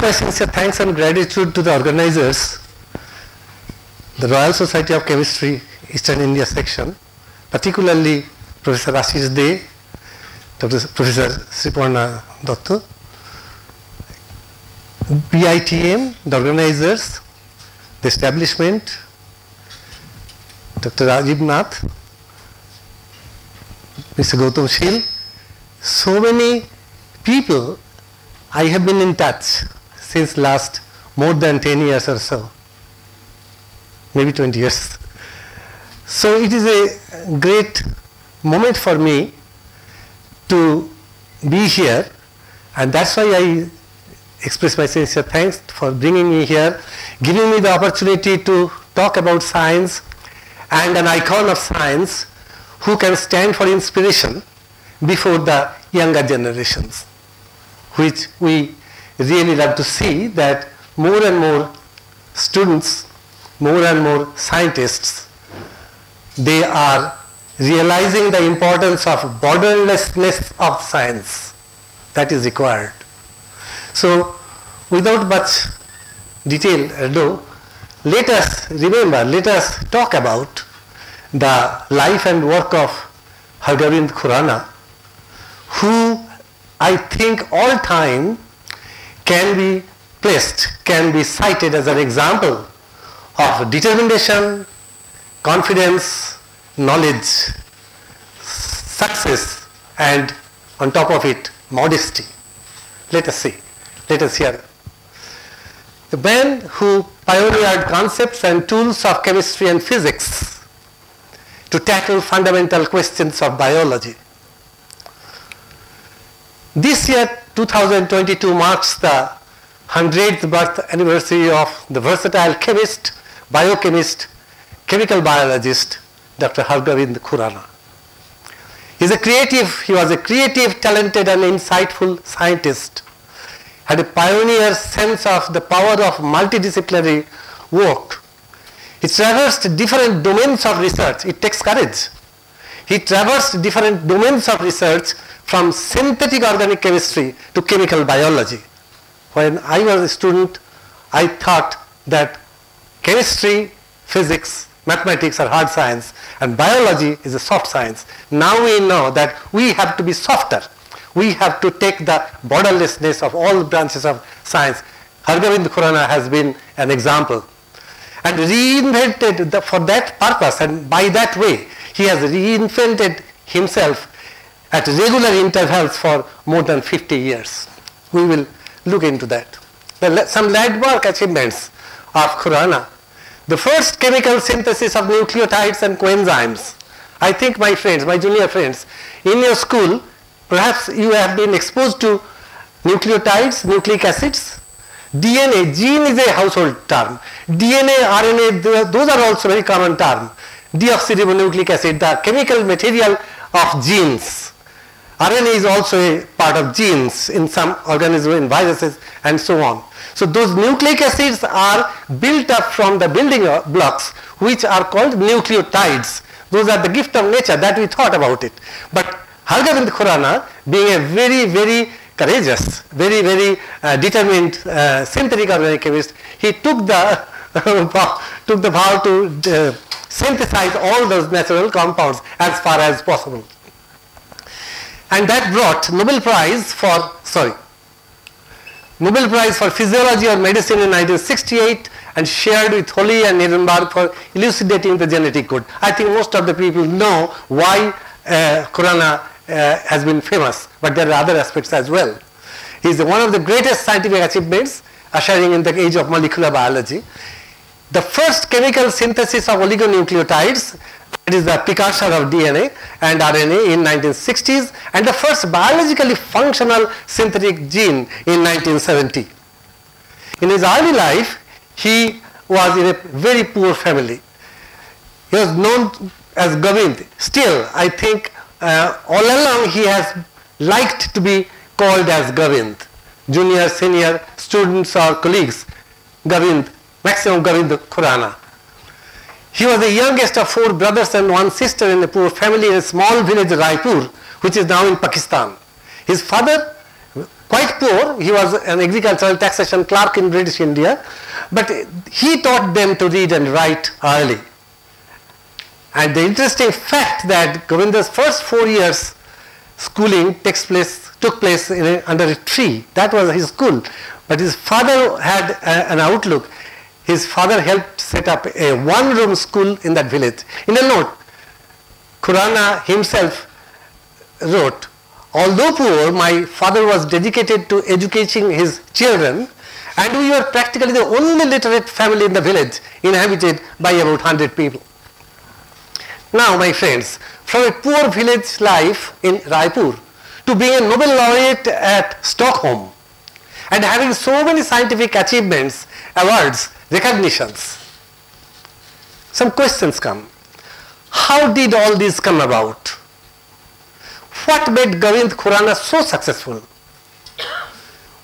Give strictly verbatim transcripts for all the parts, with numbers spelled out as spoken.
passion, say thanks and gratitude to the organizers, the Royal Society of Chemistry, Eastern India section, particularly Professor Ashish Dey, Professor Sriparna Dutta, B I T M, the organizers, the establishment, Doctor Rajiv Nath, Mister Gautam Shil, so many people I have been in touch since last more than ten years or so, maybe twenty years. So it is a great moment for me to be here, and that's why I express my sincere thanks for bringing me here, giving me the opportunity to talk about science and an icon of science who can stand for inspiration before the younger generations, which we really love to see, that more and more students, more and more scientists, they are realizing the importance of borderlessness of science that is required. So, without much detail, though, let us remember, let us talk about the life and work of Har Gobind Khorana, who I think all time can be placed, can be cited as an example of determination, confidence, knowledge, success, and on top of it, modesty. Let us see. Let us hear. The man who pioneered concepts and tools of chemistry and physics to tackle fundamental questions of biology. This year, two thousand twenty-two, marks the one hundredth birth anniversary of the versatile chemist, biochemist, chemical biologist, Doctor Har Gobind Khorana. He's a creative, he was a creative, talented, and insightful scientist, had a pioneer sense of the power of multidisciplinary work. He traversed different domains of research. It takes courage. He traversed different domains of research, from synthetic organic chemistry to chemical biology. When I was a student, I thought that chemistry, physics, mathematics are hard science and biology is a soft science. Now we know that we have to be softer. We have to take the borderlessness of all branches of science. Har Gobind Khorana has been an example, and reinvented the, for that purpose, and by that way he has reinvented himself at regular intervals for more than fifty years. We will look into that. There are some landmark achievements of Khorana. The first chemical synthesis of nucleotides and coenzymes. I think my friends, my junior friends, in your school, perhaps you have been exposed to nucleotides, nucleic acids, D N A, gene is a household term. D N A, R N A, those are also very common terms. Deoxyribonucleic acid, the chemical material of genes. R N A is also a part of genes in some organisms, in viruses, and so on. So those nucleic acids are built up from the building blocks, which are called nucleotides. Those are the gift of nature that we thought about it. But Har Gobind Khorana, being a very, very courageous, very, very uh, determined uh, synthetic organic chemist, he took the took the vow to uh, synthesize all those natural compounds as far as possible. And that brought Nobel Prize for, sorry, Nobel Prize for Physiology or Medicine in nineteen sixty-eight, and shared with Holley and Nirenberg for elucidating the genetic code. I think most of the people know why uh, Khorana uh, has been famous, but there are other aspects as well. He is one of the greatest scientific achievements ushering in the age of molecular biology. The first chemical synthesis of oligonucleotides, it is the precursor of D N A and R N A, in nineteen sixties, and the first biologically functional synthetic gene in nineteen seventy. In his early life, he was in a very poor family. He was known as Gobind. Still, I think uh, all along he has liked to be called as Gobind. Junior, senior, students or colleagues, Gobind, maximum Gobind Khorana. He was the youngest of four brothers and one sister in a poor family in a small village, Raipur, which is now in Pakistan. His father, quite poor. He was an agricultural taxation clerk in British India, but he taught them to read and write early. And the interesting fact that Gobinda's first four years schooling takes place, took place in a, under a tree. That was his school. But his father had a, an outlook. His father helped set up a one-room school in that village. In a note, Khorana himself wrote, "Although poor, my father was dedicated to educating his children, and we were practically the only literate family in the village, inhabited by about one hundred people." Now, my friends, from a poor village life in Raipur to being a Nobel laureate at Stockholm and having so many scientific achievements, awards, recognitions, some questions come. How did all this come about? What made Gobind Khorana so successful?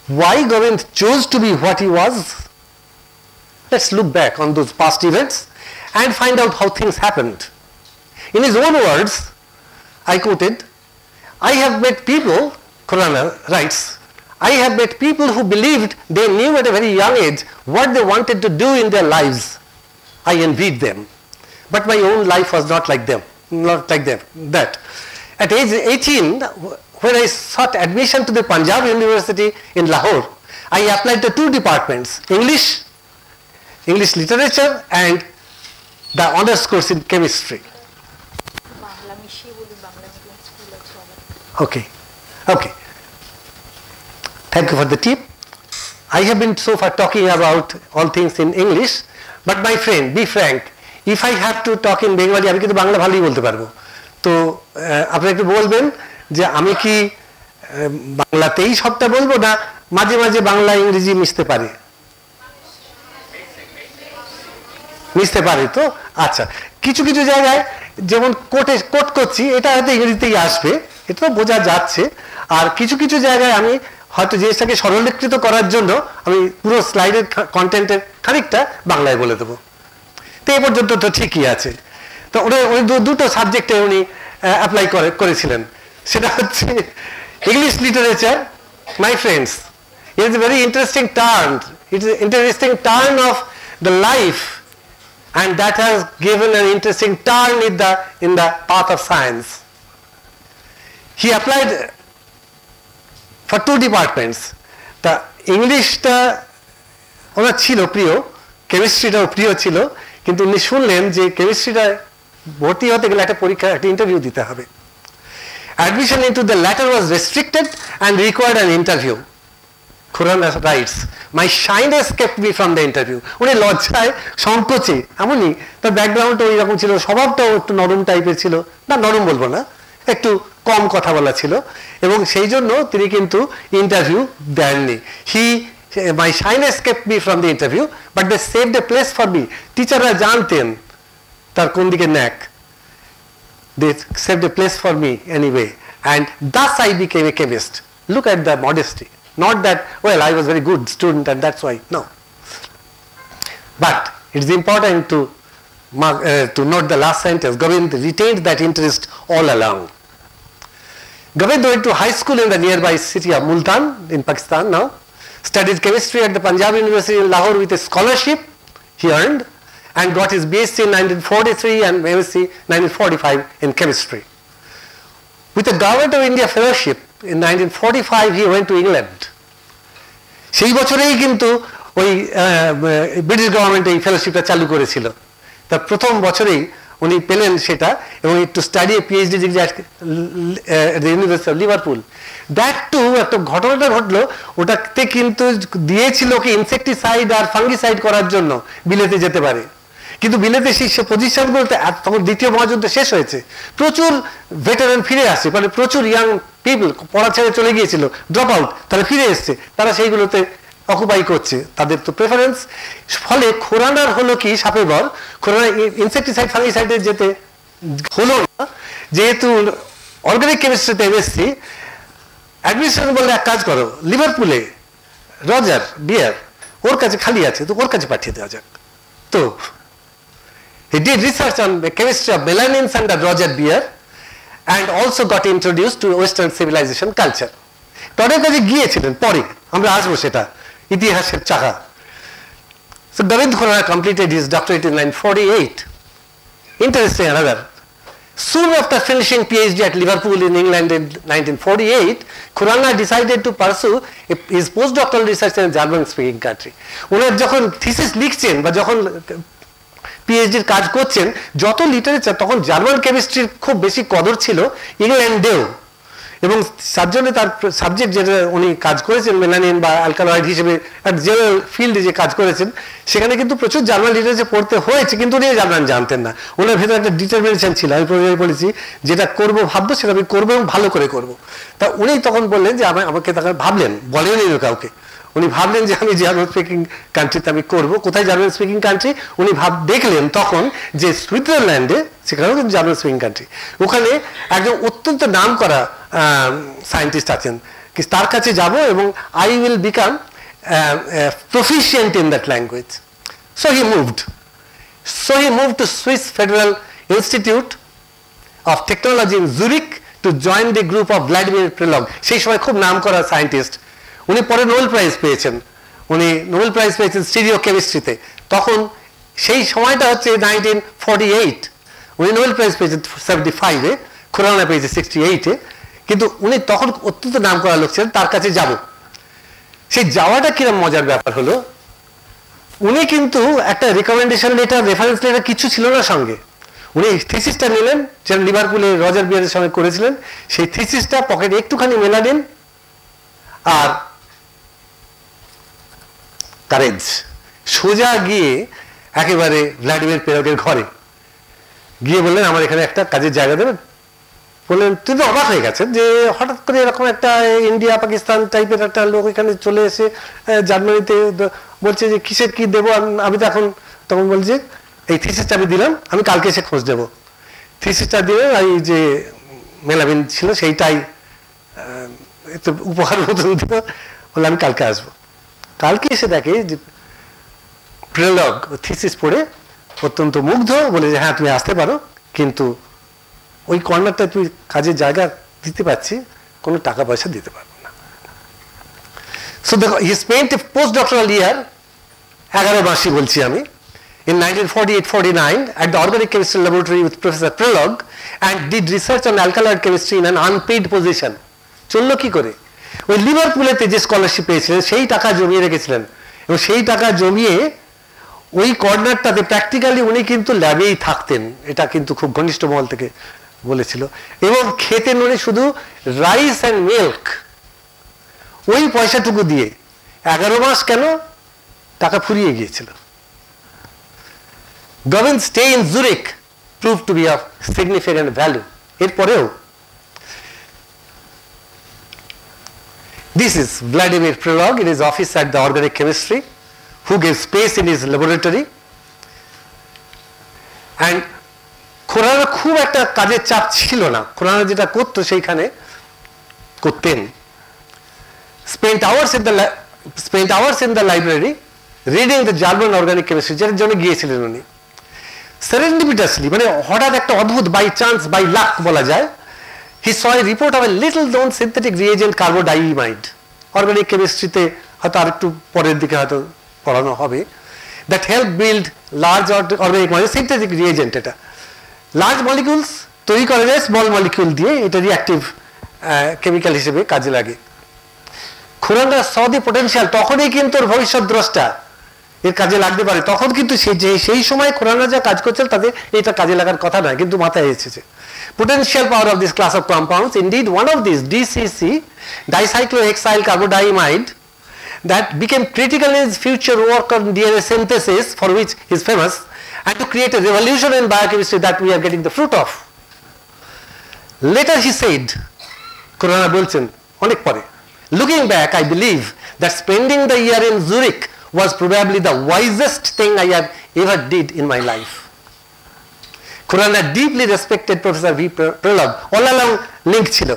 Why Gobind chose to be what he was? Let's look back on those past events and find out how things happened. In his own words, I quoted, "I have met people," Khorana writes, "I have met people who believed they knew at a very young age what they wanted to do in their lives. I envied them. But my own life was not like them, not like them, that. At age eighteen, when I sought admission to the Punjab University in Lahore, I applied to two departments, English, English literature, and the honors course in chemistry." Okay, okay. Thank you for the tip. I have been so far talking about all things in English, but my friend, be frank, if I have to talk in Bengali, আমি কিন্তু বাংলা ভালোই বলতে পারবো। তো আপনি একটু বলবেন যে আমি কি বাংলাতেই সবটা বলবো না মাঝে মাঝে বাংলা ইংরেজি মিশতে পারে? মিশতে পারে তো? আচ্ছা, কিছু কিছু জায়গায় যেমন কোটে কোট করছি এটা হয়তো ইংরেজিতেই আসবে, এটা তো বোঝা যাচ্ছে। আর কিছু কিছু জায়গায় আমি হয়তো জিনিসটাকে সরলীকৃত করার জন্য আমি পুরো স্লাইডের কন্টেন্টের খানিকটা বাংলায় বলে দেবো। তো এ পর্যন্ত তো ঠিকই আছে। তো উনি উনি দুটো সাবজেক্টে উনি অ্যাপ্লাই করে করেছিলেন, সেটা হচ্ছে English literature. My friends, it is a very interesting turn, it is interesting turn of the life, and that has given an interesting turn in the in the path of science. He applied for two departments. তা ইংলিশটা ওনার ছিল প্রিয়, কেমিস্ট্রিটাও প্রিয় ছিল, কিন্তু উনি শুনলেন যে কেমিস্ট্রিটা ভর্তি হতে গেলে একটা পরীক্ষা, একটা ইন্টারভিউ দিতে হবে। Admission into the latter was restricted and required an interview. Khorana writes, my shyness kept me from the interview. উনি লজ্জায়, সংকোচে, এমনই তার ব্যাকগ্রাউন্ডটা ওই রকম ছিল, স্বভাবটাও একটু নরম টাইপের ছিল, না নরম বলবো না, একটু কম কথা বলা ছিল, এবং সেই জন্য তিনি কিন্তু ইন্টারভিউ দেননি। হি My shyness kept me from the interview, but they saved a place for me. টিচাররা জানতেন তার কোন দিকে ন্যাক। They saved a place for me anyway, and thus I became a chemist. Look at the modesty. Not that, well, I was a very good student and that's why. No. But it's important to mark, uh, to note the last sentence. Gobind retained that interest all along. Gobind went to high school in the nearby city of Multan in Pakistan now. Studied chemistry at the Punjab University in Lahore with a scholarship he earned, and got his B S c in nineteen forty-three and M S c in nineteen forty-five in chemistry. With a Government of India fellowship in nineteen forty-five, he went to England. সেই বছরেই কিন্তু ওই British government এই ফেলোশিপটা চালু করেছিল। তার প্রথম বছরেই উনি পেলেন সেটা, এবং to study a PhD degree at the University of Liverpool. That two একটা ঘটনাটা ঘটলো, ওটাতে কিন্তু দিয়েছিল কি ইনসেকটিসাইড আর ফাঙ্গিসাইড করার জন্য বিলেতে যেতে পারে, কিন্তু বিলেতে সেই পজিশনগুলোতে তখন দ্বিতীয় মহাযুদ্ধ শেষ হয়েছে, প্রচুর ভেটারেন ফিরে আসছে, মানে প্রচুর ইয়াং পিপল পড়া ছেড়ে চলে গিয়েছিল, ড্রপ আউট, তারা ফিরে এসছে, তারা সেইগুলোতে অকুপাই করছে, তাদের তো প্রেফারেন্স। ফলে খোরানার হলো কি সাপে বর, খোরানা ইনসেকটিসাইড ফাঙ্গিসাইডে যেতে হলো না, যেহেতু অর্গানিক কেমিস্ট্রিতে এমএসসি। অ্যাডমিনিস্ট্রেশন বললে এক কাজ করো, লিভারপুলে রজার বিয়ার, ওর কাছে খালি আছে, তো ওর কাছে পাঠিয়ে দেওয়া যাক। তো he did research on the chemistry of melanins under Roger Beer, and also got introduce to western civilization culture. টডের কাছে গিয়েছিলেন পরে, আমরা আসবো সেটা, ইতিহাসের চাকা। So Gobind Khorana completed his doctorate in nineteen forty-eight. Interesting another. Soon after finishing PhD at Liverpool in England in nineteen forty-eight, Khorana decided to pursue his postdoctoral research in a German-speaking country. Unar jokhon thesis likhchen ba jokhon PhD kaj korchen, joto literature tokhon German chemistry khub beshi kodor chilo Englandeo. এবং সাতজনে তার subject যেটা উনি কাজ করেছেন melanin বা alkaloid হিসেবে যে ফিল্ডে যে কাজ করেছেন সেখানে কিন্তু প্রচুর জার্নাল লিটারেচার পড়তে হয়েছে, কিন্তু উনি জার্নাল জানতেন না। ওনার ভেতরে একটা ডিটারমিনেশন ছিল, আমি প্রয়োজনে বলেছি যেটা করবো ভাববো সেটা আমি করবো এবং ভালো করে করবো। তা উনি তখন বললেন যে আমি আমাকে তখন ভাবলেন বলেন কাউকে, উনি ভাবলেন যে আমি জার্মান স্পিকিং কান্ট্রিতে আমি করবো। কোথায় জার্মান স্পিকিং কান্ট্রি? উনি ভাব দেখলেন তখন যে সুইজারল্যান্ডে, সেখানেও কিন্তু জার্মান স্পিকিং কান্ট্রি, ওখানে একজন অত্যন্ত নাম করা সায়েন্টিস্ট আছেন, কি তার কাছে যাব এবং I will become proficient in that language. So he moved so he move to Swiss Federal Institute of Technology in Zurich to join the group of Vladimir Prelog. সেই সময় খুব নাম করা সায়েন্টিস্ট, উনি পরে নোবেল প্রাইজ পেয়েছেন, উনি Nobel prize পেয়েছেন স্টিরিও কেমিস্ট্রিতে। তখন সেই সময়টা হচ্ছে নাইনটিন ফর্টি এইট উনি নোবেল প্রাইজ পেয়েছেন সেভেন্টি ফাইভে, খুরানা পেয়েছে সিক্সটি এইটে, কিন্তু উনি তখন অত্যন্ত নাম করা লোক ছিলেন, তার কাছে যাব। সেই যাওয়াটা কিরম মজার ব্যাপার হলো, উনি কিন্তু একটা রেকমেন্ডেশন লেটার, রেফারেন্স লেটার কিছু ছিল না সঙ্গে। উনি থিসিসটা নিলেন যেমন লিভারপুলে রজার বিয়ারের সঙ্গে করেছিলেন, সেই থিসিসটা পকেটে একটুখানি মেলালেন আর কারেজ সোজা গিয়ে একেবারে ভ্লাদিমির প্রেলগের ঘরে গিয়ে বললেন আমার এখানে একটা কাজের জায়গা দেবেন। বললেন তিনি তো অবাক হয়ে গেছেন যে হঠাৎ করে এরকম একটা ইন্ডিয়া পাকিস্তান টাইপের একটা লোক এখানে চলে এসে জার্মানিতে বলছে যে কিসের কি দেবো আমি, তখন তখন বলছে এই থিসিসটা আমি দিলাম, আমি কালকে এসে খোঁজ দেবো। থিসিসটা দিয়ে এই যে মেলাবিন ছিল সেইটাই একটু উপহার মতন দিল, বললে আমি কালকে আসবো। কালকে এসে দেখে যে প্রেলগ থিসিস পড়ে অত্যন্ত মুগ্ধ, বলে যে হ্যাঁ তুমি আসতে পারো, কিন্তু ওই কর্নারটা তুই কাজের জায়গা দিতে পারছি, কোনো টাকা পয়সা দিতে পারবো না। সো দেখো he spent post doctoral year এগারো মাসই বলছি আমি in nineteen forty-eight forty-nine at the Organic Chemistry Laboratory with Professor Prelog and did research on alkaloid chemistry in an unpaid position. চললো কি করে? ওই লিভারপুলেতে যে স্কলারশিপ পেয়েছিলেন সেই টাকা জমিয়ে রেখেছিলেন, এবং সেই টাকা জমিয়ে ওই কর্নারটাতে প্র্যাকটিক্যালি উনি কিন্তু ল্যাবেই থাকতেন, এটা কিন্তু খুব ঘনিষ্ঠ মহল থেকে বলেছিল। এবং খেতেন উনি শুধু রাইস অ্যান্ড মিল্ক, ওই পয়সাটুকু দিয়ে। এগারো মাস কেন, টাকা ফুরিয়ে গিয়েছিল। Gobind's stay in Zurich proved to be of significant value. এরপরেও This is Vladimir Prelog in his office at the Organic Chemistry, who gave space in his laboratory, and Khorana খুব একটা কাজের চাপ ছিল না। খোরানা যেটা করতো সেইখানে করতেন। Spent hours in the spent hours in the library reading the German organic chemistry, যেটার জন্য গিয়েছিলেন উনি। সেরেন্ডিপিটাসলি, মানে হঠাৎ একটা অদ্ভুত বাই চান্স, বাই লাক বলা যায়, he saw a report of a little known synthetic reagent carbodiimide. Organic কেমিস্ট্রিতে হয়তো আর একটু পরের দিকে হয়তো পড়ানো হবে। That help build large organic মানে সিনথেটিক রিয়েজেন্ট, এটা লার্জ মলিকিউলস তৈরি করা যায় স্মল মলিকিউল দিয়ে, এটা রিঅ্যাক্টিভ কেমিক্যাল হিসেবে কাজে লাগে। খোরানা স দি পটেনশিয়াল, তখনই কিন্তু ওর ভবিষ্যৎ দ্রষ্টা এর কাজে লাগতে পারে। তখন কিন্তু সেই সময় খোরানা যা কাজ করছেন তাতে এটা কাজে লাগার কথা নয়, কিন্তু মাথায় এসেছে। Potential power of this class of compounds, indeed one of these D C C, dicyclohexyl carbodiimide, that became critical in his future work on D N A synthesis, for which he is famous, and to create a revolution in biochemistry that we are getting the fruit of. Later he said, Khorana bolchen onek pore, looking back I believe that spending the year in Zurich was probably the wisest thing I have ever did in my life. Khorana deeply respected Professor V. Prelog, all along linked chilo,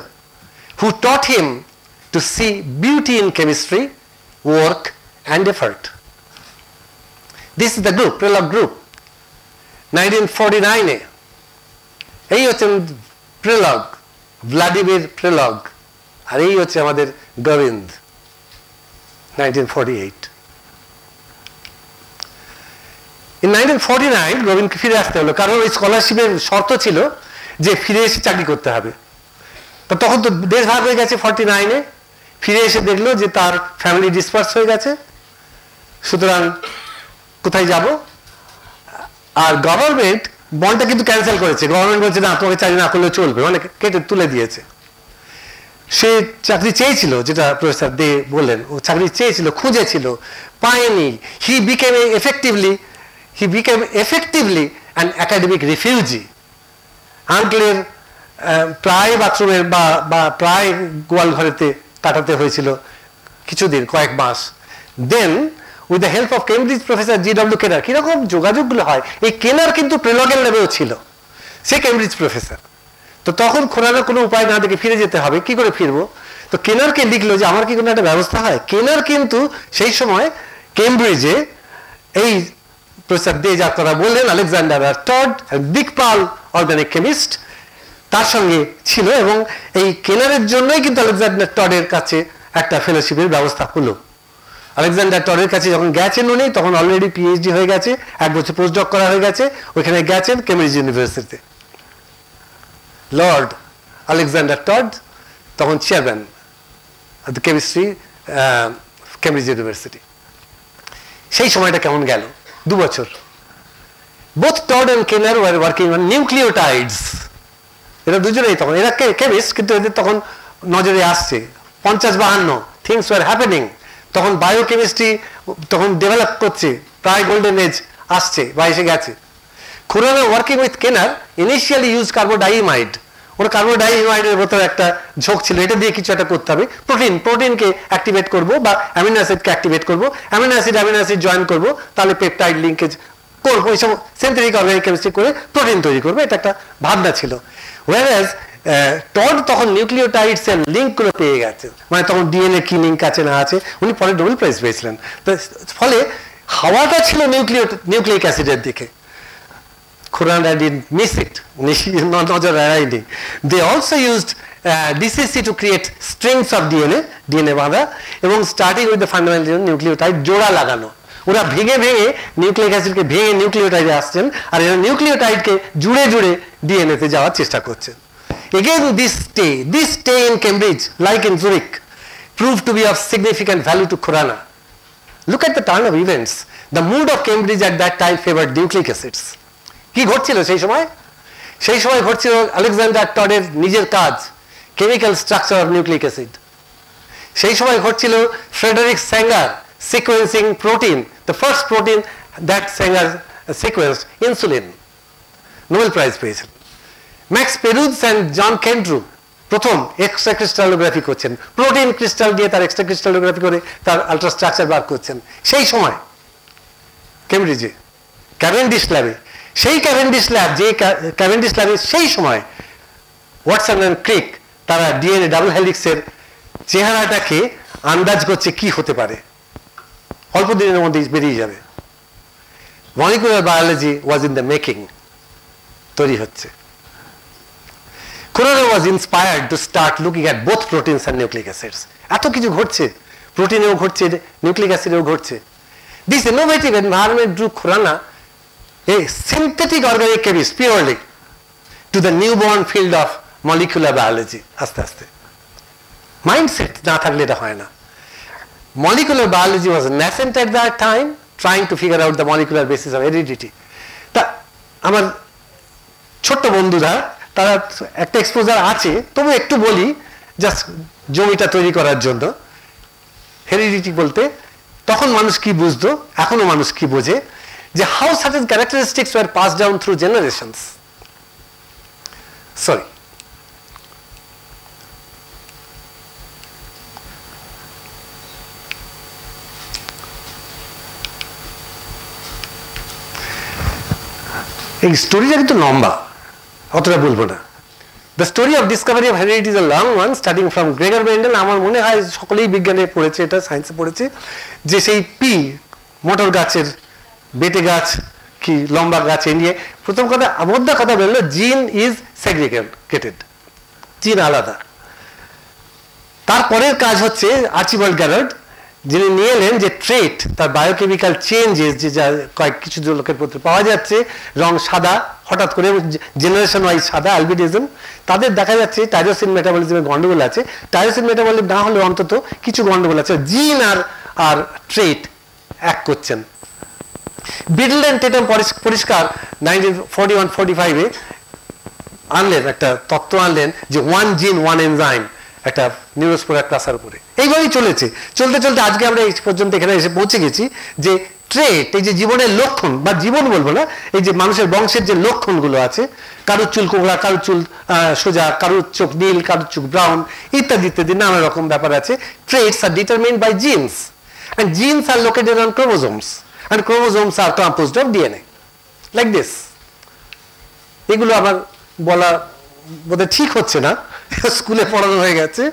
who taught him to see beauty in chemistry, work and effort. This is the group, Prelog group. nineteen forty-nine এ এই হচ্ছেন প্রেলগ, Vladimir প্রেলগ। আর এই হচ্ছে আমাদের Govinda nineteen forty-eight. In nineteen forty-nine গোবিন্দকে ফিরে আসতে হলো, কারণ ওই স্কলারশিপের শর্ত ছিল যে ফিরে এসে চাকরি করতে হবে। তা তখন তো দেশ ভাগ হয়ে গেছে ফর্টি নাইনে, ফিরে এসে দেখলো যে তার ফ্যামিলি ডিসপার্স হয়ে গেছে, সুতরাং কোথায় যাব। আর গভর্নমেন্ট বন্ডটা কিন্তু ক্যান্সেল করেছে, গভর্নমেন্ট বলছে না তোমাকে চাকরি না করলে চলবে, মানে কেটে তুলে দিয়েছে। সে চাকরি চেয়েছিল, যেটা প্রফেসর দে বললেন, ও চাকরি চেয়েছিল, খুঁজেছিল, পায়নি। He became effectively he became effectively an academic refugee. আঙ্কেলের প্রায় বাথরুমের বা বা প্রায় গোয়াল ঘরেতে কাটাতে হয়েছিল কিছুদিন, কয়েক মাস। Then with the help of Cambridge professor G W Kenner, কীরকম যোগাযোগগুলো হয়, এই কেনার কিন্তু প্রেলগের লেভেও ছিল, সে কেমব্রিজ প্রফেসর। তো তখন খোরানা কোনো উপায় না দেখে ফিরে যেতে হবে, কি করে ফিরবো, তো কেনারকে লিখলো যে আমার কি কোনো একটা ব্যবস্থা হয়। কেনার কিন্তু সেই সময় কেমব্রিজে এই প্রফেসর দে যা কথা বললেন, আলেকজান্ডার আর টড, দিকপাল অর্গানিক কেমিস্ট, তার সঙ্গে ছিল। এবং এই কেনারের জন্যই কিন্তু আলেকজান্ডার টডের কাছে একটা ফেলোশিপের ব্যবস্থা হলো। আলেকজান্ডার টডের কাছে যখন গেছেন উনি, তখন অলরেডি পিএইচডি হয়ে গেছে, এক বছর পোস্টডক করা হয়ে গেছে, ওইখানে গেছেন কেমব্রিজ ইউনিভার্সিটিতে। লর্ড আলেকজান্ডার টড তখন chairman of the chemistry Cambridge University. সেই সময়টা কেমন গেল, দু বছর। Both Todd and Kenner were working on nucleotides. এরা দুজনেই তখন, এরা কেমিস্ট, কিন্তু এদের তখন নজরে আসছে পঞ্চাশ বাহান্ন, থিংস ওয়ার হ্যাপেনিং। তখন বায়োকেমিস্ট্রি তখন ডেভেলপ করছে, প্রায় গোল্ডেন এজ আসছে বা এসে গেছে। Khorana working with Kenner initially use carbodiimide, ওর কার্বোডাইমাইডের ভেতরে একটা ঝোঁক ছিল, এটা দিয়ে কিছু একটা করতে হবে, প্রোটিন প্রোটিনকে অ্যাক্টিভেট করবো বা অ্যামিনো অ্যাসিডকে অ্যাক্টিভেট করবো, amino acid amino acid join করবো, তাহলে পেপটাইড লিঙ্কেজ করবো, এইসব সিনথেটিক অর্গানিক কেমিস্ট্রি করে প্রোটিন তৈরি করবো, এটা একটা ভাবনা ছিল। Whereas টড তখন নিউক্লিওটাইডস এর লিঙ্কগুলো পেয়ে গেছে, মানে তখন ডিএনএ কি লিঙ্ক আছে না আছে, উনি পরে নোবেল প্রাইজ পেয়েছিলেন। তো ফলে হাওয়াটা ছিল নিউক্লিও নিউক্লিক অ্যাসিডের দিকে। Khorana didn't miss it. They also used uh, D C C to create strings of D N A, D N A banda, and starting with the fundamental nucleotide, jora lagano. Ura bhege bhege nucleic acid ke bhege nucleotide aschen, ar era nucleotide ke jure jure D N A te jawar chesta korchen. Again, this stay, this stay in Cambridge, like in Zurich, proved to be of significant value to Khorana. Look at the turn of events. The mood of Cambridge at that time favored nucleic acids. কি ঘটছিল সেই সময়? সেই সময় ঘটছিল Alexander টডের নিজের কাজ, chemical structure of nucleic acid. সেই সময় ঘটছিল Frederick Sanger sequencing protein, the first protein that Sanger sequenced, insulin, Nobel prize পেয়েছেন। Max Perutz and John Kendrew প্রথম এক্সট্রা ক্রিস্টালোগ্রাফি করছেন, প্রোটিন ক্রিস্টাল দিয়ে তার এক্সট্রা ক্রিস্টালোগ্রাফি করে তার আলট্রাস্ট্রাকচার বার করছেন সেই সময় কেমব্রিজে, ক্যাভেন্ডিশ ল্যাবে। সেই ক্যাভেন্ডিশ ল্যাব, যে ক্যাভেন্ডিশ ল্যাবে সেই সময় ওয়াটসন অ্যান্ড ক্রিক তারা ডিএনএ ডাবল হেলিক্সের চেহারাটাকে আন্দাজ করছে কি হতে পারে, অল্প দিনের মধ্যে বেরিয়ে যাবে। Molecular biology was in the making, তৈরি হচ্ছে। Khorana was inspired to start looking at both proteins and nucleic acids. এত কিছু ঘটছে, প্রোটিনেও ঘটছে, নিউক্লিক অ্যাসিডেও ঘটছে। This innovative environment drew Khorana, a synthetic organic chemist purely, to the newborn field of molecular biology. Aste aste mindset na thakle eta hoy na. Molecular biology was nascent at that time, trying to figure out the molecular basis of heredity. Ta amar chotto bondhura tara ekta exposure ache, tobe ekটু boli just jomita toiri korar jonno. Heredity bolte tokhon manush ki bujhto, ekhono manush ki bojhe, যে how certain characteristics were passed down through generations. Sorry. এই স্টোরিটা কিন্তু লম্বা, অতটা বলবো না। The story of discovery of heredity is a long one, starting from Gregor Mendel. আমার মনে হয় সকলেই বিজ্ঞানে পড়েছে, এটা সায়েন্সে পড়েছে, যে সেই পি মটর গাছের বেটে গাছ কি লম্বা গাছ, এ নিয়ে প্রথম কথা আবদ্ধা কথা বললো, জিন ইজ সেগ্রিগেটেড, জিন আলাদা। তারপরের কাজ হচ্ছে আর্চিবাল্ড গ্যারার্ড যিনি নিয়ে এলেন যে ট্রেট তার বায়োকেমিক্যাল চেঞ্জেস যে কয়েক কিছু লোকের মধ্যে পাওয়া যাচ্ছে রং সাদা হঠাৎ করে জেনারেশন ওয়াইজ সাদা অ্যালবিনিজম তাদের দেখা যাচ্ছে টাইরোসিন মেটাবলিজমে গন্ডগোল আছে টাইরোসিন মেটাবলিজম না হলে অন্তত কিছু গন্ডগোল আছে জিন আর আর ট্রেট এক করছেন বিডল এন্ড টেটম পরিষ্কার nineteen forty one forty five এ আনলেন একটা তত্ত্ব আনলেন যে ওয়ান জিন ওয়ান এনজাইম একটা নিউরোস্পোরার ক্লাসের উপরে এইভাবেই চলেছে চলতে চলতে আজকে আমরা এই পর্যন্ত এখানে এসে পৌঁছে গেছি যে ট্রেট এই যে জীবনের লক্ষণ বা জীবন বলবো না এই যে মানুষের বংশের যে লক্ষণগুলো আছে কারোর চুল কোঁকড়া কারোর চুল সোজা কারোর চোখ নীল কারোর চোখ ব্রাউন ইত্যাদি ইত্যাদি নানা রকম ব্যাপার আছে traits are determined by genes and genes are located on chromosomes and chromosomes are composed of DNA like this এগুলো আমার বলা বোধহয় ঠিক হচ্ছে না স্কুলে পড়ানো হয়ে গেছে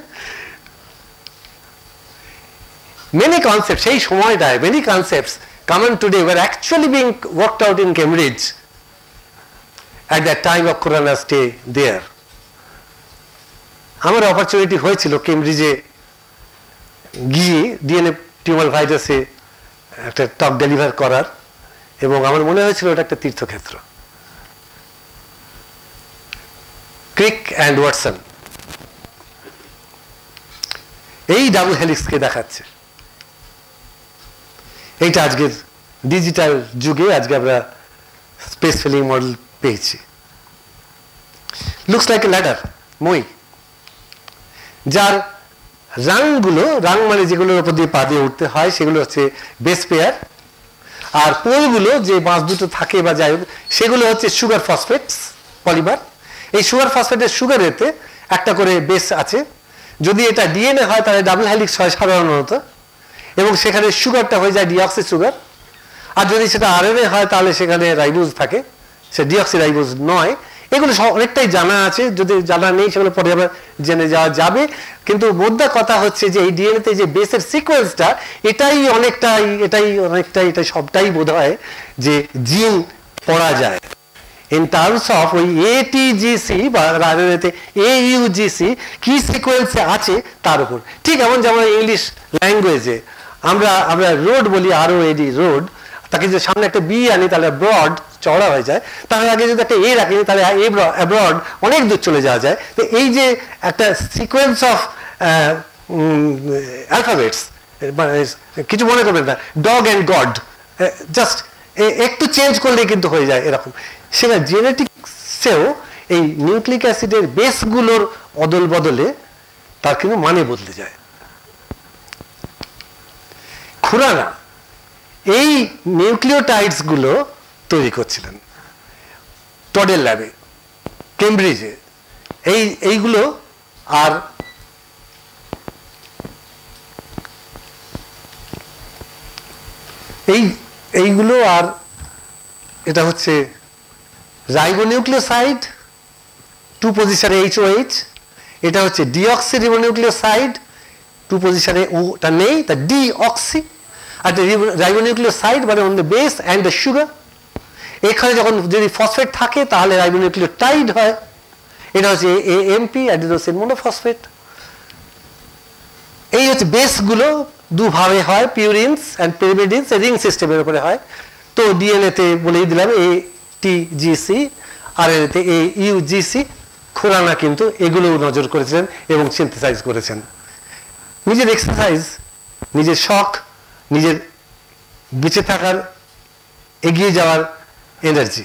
many concepts সেই সময়টায় many concepts common today were actually being worked out in Cambridge at that time of Khorana's stay there আমার opportunity হয়েছিল কেমব্রিজে গিয়ে ডিএনএ টিউমার ভাইরাসে একটা টক ডেলিভার করার এবং আমার মনে হয়েছিল এটা একটা তীর্থক্ষেত্র ক্রিক অ্যান্ড ওয়াটসন এই ডাবল হেলিক্সকে দেখাচ্ছে এইটা আজকের ডিজিটাল যুগে আজকে আমরা স্পেস ফিলিং মডেল পেয়েছি লুকস লাইক এ ল্যাডার মই যার রাংগুলো রাং মানে যেগুলোর উপর দিয়ে পা দিয়ে উঠতে হয় সেগুলো হচ্ছে বেস পেয়ার আর পোলগুলো যে বাঁশ দুটো থাকে বা যাই সেগুলো হচ্ছে সুগার ফসফেটস পলিমার এই সুগার ফসফেটের সুগারেতে একটা করে বেস আছে যদি এটা ডিএনএ হয় তাহলে ডাবল হেলিক্স হয় সাধারণত এবং সেখানে সুগারটা হয়ে যায় ডিঅক্সি সুগার আর যদি সেটা আরএনএ হয় তাহলে সেখানে রাইবোজ থাকে সে ডিঅক্সি রাইবোজ নয় এগুলো অনেকটাই জানা আছে যদি জানা নেই সেগুলো পরে আবার জেনে যাওয়া যাবে কিন্তু মোদ্দা কথা হচ্ছে যে এই ডিএনএতে যে বেসের সিকোয়েন্সটা এটাই অনেকটাই এটাই অনেকটাই এটা সবটাই বোধ হয় যে জিন পড়া যায় ইন টার্মস অফ ওই এটিজিসি বা রাজনীতিতে এইউজিসি কি সিকোয়েন্সে আছে তার উপর ঠিক এমন যেমন ইংলিশ ল্যাঙ্গুয়েজে আমরা আমরা রোড বলি আর ও এডি রোড তাকে যে সামনে একটা বি আনি তাহলে ব্রড চওড়া হয়ে যায় তাহলে আগে যদি একটা এ রাখি তাহলে অ্যাব্রড অনেক দূর চলে যাওয়া যায় তো এই যে একটা সিকোয়েন্স অফ অ্যালফাবেটস মানে কিছু মনে করবেন না ডগ অ্যান্ড গড জাস্ট একটু চেঞ্জ করলে কিন্তু হয়ে যায় এরকম সেটা জেনেটিক্সেও এই নিউক্লিক অ্যাসিডের বেসগুলোর অদল বদলে তার কিন্তু মানে বদলে যায় খুরানা এই নিউক্লিওটাইডস গুলো তৈরি করছিলেন টডের ল্যাবে কেমব্রিজে এই এইগুলো আর এই এইগুলো আর এটা হচ্ছে রাইবোনিউক্লিওসাইড টু পজিশনে এইচ ও এইচ এটা হচ্ছে ডিঅক্সি রিবোনিউক্লিওসাইড টু পজিশনে ওটা নেই তা ডিঅক্সি আর রাইবোনিউক্লিওসাইড মানে on the base and the sugar এখানে যখন যদি ফসফেট থাকে তাহলে রাইবোনিউক্লিওটাইড হয় এটা হচ্ছে এ এমপি অ্যাডিনোসিন মনোফসফেট এই হচ্ছে বেসগুলো দুভাবে হয় পিউরিনস অ্যান্ড পিরিমিডিনস রিং সিস্টেমের উপরে হয় তো ডিএনএতে বলেই দিলাম এ টিজিসি আর এতে এ ইউজিসি খোরানা কিন্তু এগুলোও নজর করেছেন এবং সিনথেসাইজ করেছেন নিজের এক্সারসাইজ নিজের শখ নিজের বেঁচে থাকার এগিয়ে যাওয়ার এনার্জি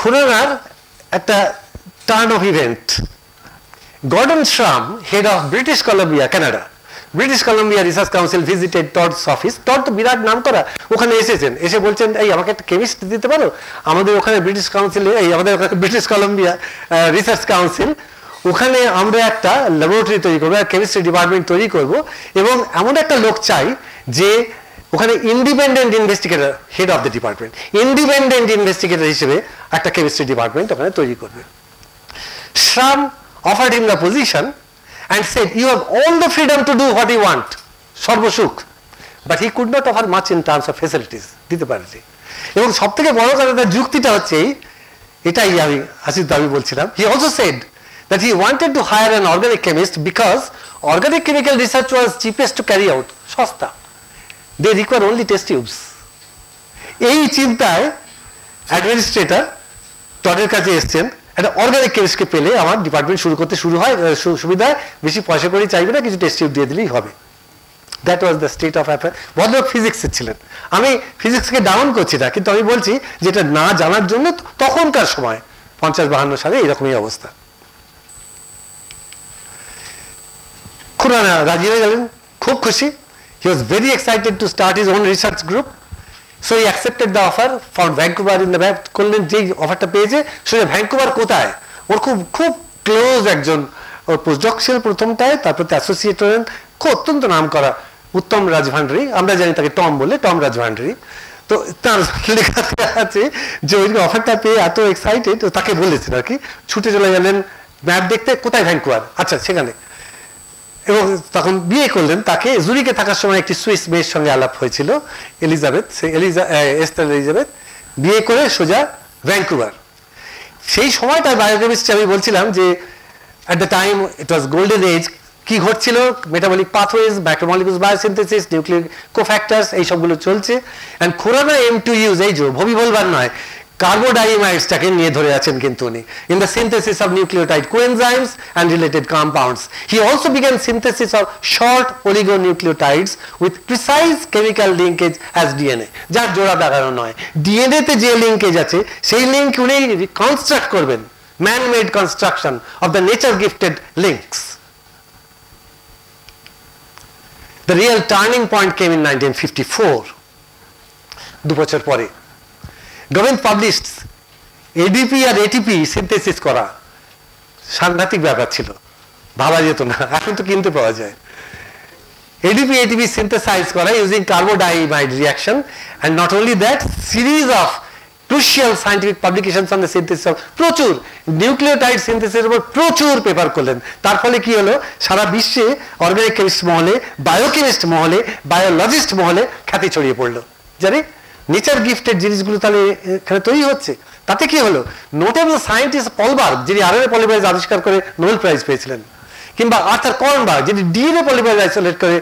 খোরানার একটা turn of event Gordon Schramm, head of British Columbia, Canada. British Columbia Research Council visited Todd's office. Todd to বিরাট নাম করা ওখানে এসেছেন এসে বলছেন এই আমাকে একটা কেমিস্ট্রি দিতে পারো আমাদের ওখানে ব্রিটিশ কাউন্সিল এই আমাদের ব্রিটিশ কলম্বিয়া রিসার্চ কাউন্সিল ওখানে আমরা একটা ল্যাবরেটরি তৈরি করবো আর কেমিস্ট্রি ডিপার্টমেন্ট তৈরি করবো এবং এমন একটা লোক চাই যে ওখানে independent investigator head of the department independent investigator হিসেবে একটা কেমিস্ট্রি ডিপার্টমেন্ট ওখানে তৈরি করবে শ্রাম offered him the position and said you have all the freedom to do what you want সর্বসুখ but he could not offer much in terms of facilities দিতে পারেনি এবং সবথেকে বড় কথা তার যুক্তিটা হচ্ছে এটাই আমি আসিফ দাবি বলছিলাম he also said that he wanted to hire an organic chemist because organic chemical research was cheapest to carry out, shosta. They require only test tubes. এই চিন্তায় অ্যাডমিনিস্ট্রেটর টডের কাছে এসেছেন, একটা অর্গানিক কেমিস্টকে পেলে আমার ডিপার্টমেন্ট শুরু করতে শুরু হয় সুবিধা, বেশি পয়সা করে চাইবে না, কিছু টেস্ট টিউব দিয়ে দিলেই হবে। That was the state of affair. ভদ্রলোক ফিজিক্সের ছিলেন, আমি ফিজিক্সকে ডাউন করছি না, কিন্তু আমি বলছি যেটা না জানার জন্য তখনকার সময় পঞ্চাশ বাহান্ন সালে এরকমই অবস্থা। খুরানা রাজি হয়ে গেলেন, খুব খুশি। He was very excited to start his own research group, so he accepted the offer. Found Vancouver in the map. Kollen je offer ta peyeche, so Vancouver kothay? Or khub khub close ekjon or postdoctoral prothom tay, tarpor associate holen ottonto naam kora Uttam Rajbhandari. Amra jani take Tom bole, Tom Rajbhandari. To tar lekha ache je oi offer ta peye eto excited, to take bolechen ar ki chhute chole gelen map dekhte, kothay Vancouver, acha sekhane। এবং তখন বিয়ে করলেন, তাকে জুরিকে থাকার সময় একটি Swiss মেয়ের সঙ্গে আলাপ হয়েছিল, এলিজাবেথ, সেই এলিজা এস্টার এলিজাবেথ, বিয়ে করে সোজা ভ্যাঙ্কুভার। সেই সময়টার বায়োকেমিস্ট্রি আমি বলছিলাম যে at the time it was golden age. কী ঘটছিল? Metabolic pathways, macromolecules biosynthesis, nuclear cofactors, এই সবগুলো চলছে। And Khorana aim to use, এই জো ভবি বলবার নয়, কার্বোডাইমাইডসটাকে নিয়ে ধরে আছেন কিন্তু উনি। In the synthesis of nucleotide coenzymes and related compounds, he also began synthesis of short oligonucleotides with precise chemical linkage as DNA, যার জোড়া দাগানো নয়। ডিএনএতে যে লিঙ্কেজ আছে সেই লিঙ্ক উনি কনস্ট্রাক্ট করবেন, man made construction of the nature gifted links. The real turning point came in nineteen fifty four, দু বছর পরে। Gobind published A D P আর A T P সিনথেসিস করা সাংঘাতিক ব্যাপার ছিল, ভাবা যেত না, এখন তো কিনতে পাওয়া যায়। A D P A T P synthesize করা using carbodiimide reaction, and not only that, series of crucial scientific publication on the synthesis of প্রচুর নিউক্লিওটাইড সিনথেসিসের উপর প্রচুর পেপার করলেন। তার ফলে কি হলো? সারা বিশ্বে অর্গানিক কেমিস্ট মহলে, বায়োকেমিস্ট মহলে, বায়োলজিস্ট মহলে খ্যাতি ছড়িয়ে পড়লো, জানি নেচার গিফটেড জিনিসগুলো তাহলে এখানে তৈরি হচ্ছে। তাতে কি হলো? নোটেবল সায়েন্টিস্ট পলবার্গ, যিনি আর এন এ পলিমারাইজ আবিষ্কার করে নোবেল প্রাইজ পেয়েছিলেন, কিংবা আর্থার কর্নবার্গ, যিনি ডিএনএ পলিমারাইজ আইসোলেট করে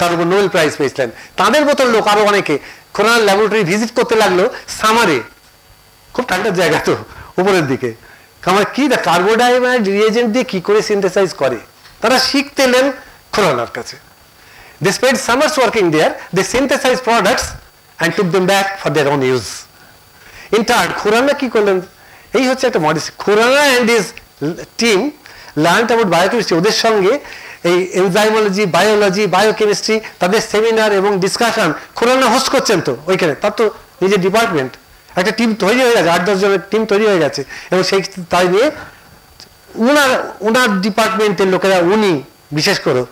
তার উপর নোবেল প্রাইজ পেয়েছিলেন, তাদের মতন লোক আরও অনেকে খোরানার ল্যাবরেটরি ভিজিট করতে লাগলো সামারে। খুব ঠান্ডার জায়গা, তো উপরের দিকে আমার কী না কার্বোডাইমাইড রিয়েজেন্ট দিয়ে কী করে সিনথেসাইজ করে তারা শিখতে এলেন খোরানার কাছে। They spend summers working there, they synthesize products and took them back for their own use. In turn, Khorana ki korlen, ei hocche ekta modest, Khorana and his team learnt about biochemistry, oder shonge ei enzymology, biology, biochemistry, tader seminar ebong discussion Khorana host korchen, to oikhane tar to nijer department ekta team toiri hoye geche, eight ten joner team toiri hoye geche, ebong sei tai niye unar unar department er lokera uni bishesh kore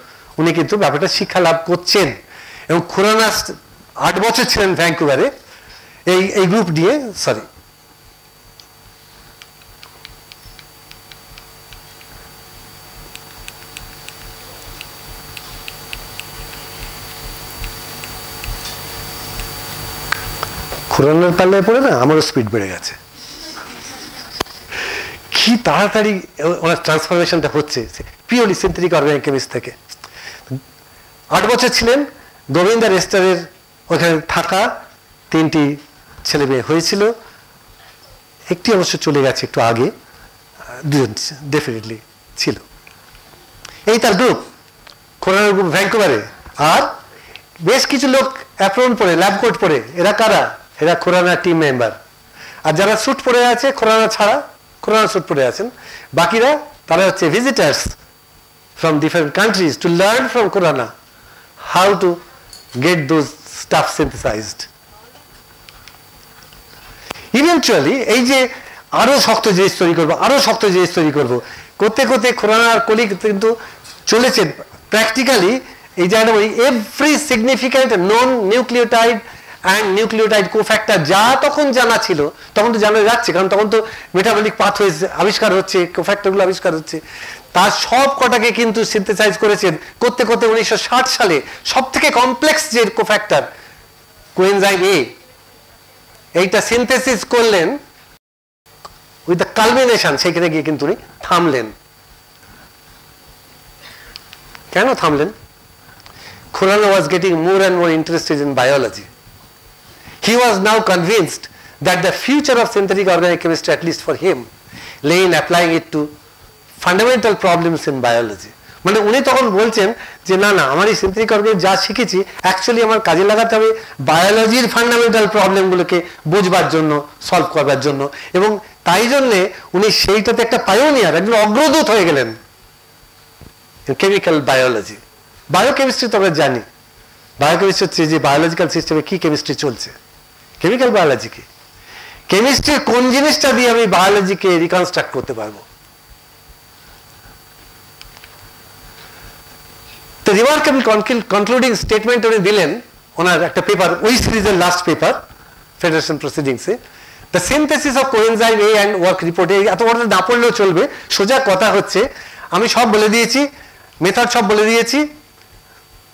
uni kintu byapata shikkha labh korchen, ebong Khorana আট বছর ছিলেন ভ্যাঙ্কুভারে এই এই group দিয়ে। Sorry, খুরানার পাল্লায় পড়ে না আমারও স্পিড বেড়ে গেছে। কি তাড়াতাড়ি ওনার ট্রান্সফরমেশনটা হচ্ছে পিওরলি সিনথেটিক অর্গানিক কেমিস্ট থেকে। আট বছর ছিলেন গোবিন্দ আর এস্টারের ওখানে থাকা, তিনটি ছেলে মেয়ে হয়েছিল, একটি অবশ্য চলে গেছে একটু আগে, দুজন ডেফিনেটলি ছিল। এই তার গ্রুপ, খোরানার গ্রুপ ভ্যাঙ্কুভারে। আর বেশ কিছু লোক অ্যাপ্রন পরে, ল্যাবকোট পরে, এরা কারা? এরা খোরানার টিম মেম্বার। আর যারা স্যুট পরে আছে খোরানা ছাড়া, খোরানা স্যুট পরে আছেন, বাকিরা তারা হচ্ছে visitors from different countries to learn from Khorana how to get those stuff synthesized. Eventually ei je aro shokto jinish toiri korbo, aro shokto jinish toiri korbo korte korte Khorana ar colleague kintu cholechen practically ei jana boli every significant known nucleotide and nucleotide cofactor ja tokhon jana chilo tokhon to jana jacche, karon tokhon to metabolic pathways abishkar hocche, cofactor gulo abishkar hocche, তার সব কটাকে কিন্তু synthesise করেছেন করতে করতে। উনিশশো ষাট সালে সব থেকে কমপ্লেক্স যে কোফ্যাক্টর কোএনজাইম এ, এইটা সিনথেসিস করলেন উইথ দ্য কালমিনেশন, সেখানে গিয়ে কিন্তু উনি থামলেন। Keno Thamlen? Khorana was getting more and more interested in biology. He was now convinced that the future of synthetic organic chemistry, at least for him, lay in applying it to fundamental problems in biology. মানে উনি তখন বলছেন যে না না আমার এই synthetic organic যা শিখেছি অ্যাকচুয়ালি আমার কাজে লাগাতে হবে বায়োলজির ফান্ডামেন্টাল প্রবলেমগুলোকে বোঝবার জন্য সলভ করবার জন্য এবং তাই জন্য উনি সেইটাতে একটা পায়োনিয়ার একজন অগ্রদূত হয়ে গেলেন কেমিক্যাল বায়োলজি বায়োকেমিস্ট্রি তো আমরা জানি বায়োকেমিস্ট্রি হচ্ছে যে বায়োলজিক্যাল সিস্টেমে কি কেমিস্ট্রি চলছে কেমিক্যাল বায়োলজি কি কেমিস্ট্রি কোন জিনিসটা দিয়ে আমি বায়োলজিকে রিকনস্ট্রাক্ট করতে পারবো The remarkable concluding statement উনি দিলেন ওনার একটা পেপার ওই সিরিজের লাস্ট পেপার ফেডারেশন প্রসিডিংসে the synthesis of coenzyme A and work রিপোর্টে এত বড় না পড়লেও চলবে সোজা কথা হচ্ছে আমি সব বলে দিয়েছি মেথড সব বলে দিয়েছি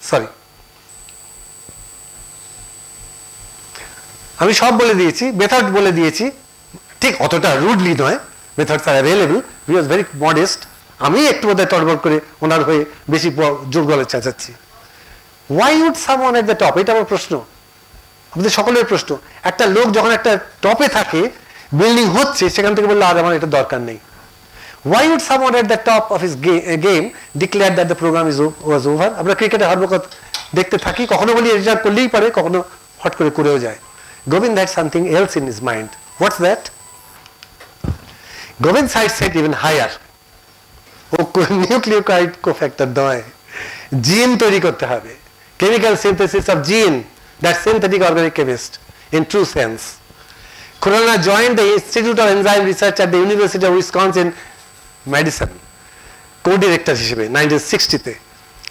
সরি আমি সব বলে দিয়েছি মেথড বলে দিয়েছি ঠিক অতটা রুডলি নয় methods are available we was very modest আমি একটু বোধহয় তড়বড় করে ওনার হয়ে বেশি জোর গলে চাচাচ্ছি why would someone at the top এটা আমার প্রশ্ন আমাদের সকলের প্রশ্ন একটা লোক যখন একটা টপে থাকে বিল্ডিং হচ্ছে সেখান থেকে বললো আর আমার এটা দরকার নেই why would someone at the top of his game declare that the program is was over আমরা ক্রিকেটে হরবকত দেখতে থাকি কখনো বলি এটা করলেই পারে কখনো হট করে করেও যায় Gobind had something else in his mind what's that Gobind side set even higher ও নিউক্লিওটাইড কোফ্যাক্টর নয় জিন তৈরি করতে হবে chemical synthesis of gene that synthetic organic chemist in true sense Khorana joined the Institute of Enzyme Research at the University of Wisconsin medicine co director হিসেবে nineteen সিক্সটিতে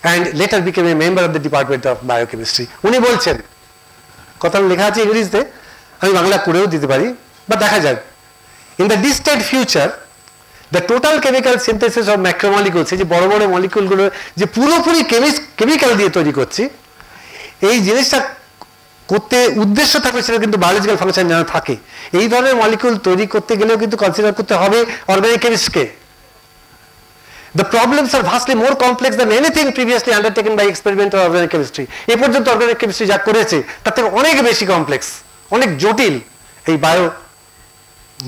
and later became a member of the department of biochemistry উনি বলছেন কথা লেখা আছে ইংরেজিতে আমি বাংলা করেও দিতে পারি বা দেখা যাক in the distant future The total chemical synthesis of macromolecules, যে বড় বড় মলিকুলগুলো যে পুরোপুরি কেমিক্যাল দিয়ে তৈরি করছি এই জিনিসটা করতে উদ্দেশ্য থাকবে সেটা কিন্তু বায়োলজিক্যাল ফাংশন যেন থাকে এই ধরনের মলিকুল তৈরি করতে গেলেও কিন্তু কনসিডার করতে হবে অর্গানিক কেমিস্টকে The problems are vastly more complex than anything previously undertaken by experimental organic chemistry. এ পর্যন্ত অর্গানিক কেমিস্ট্রি যা করেছে তার থেকে অনেক বেশি কমপ্লেক্স অনেক জটিল এই বায়ো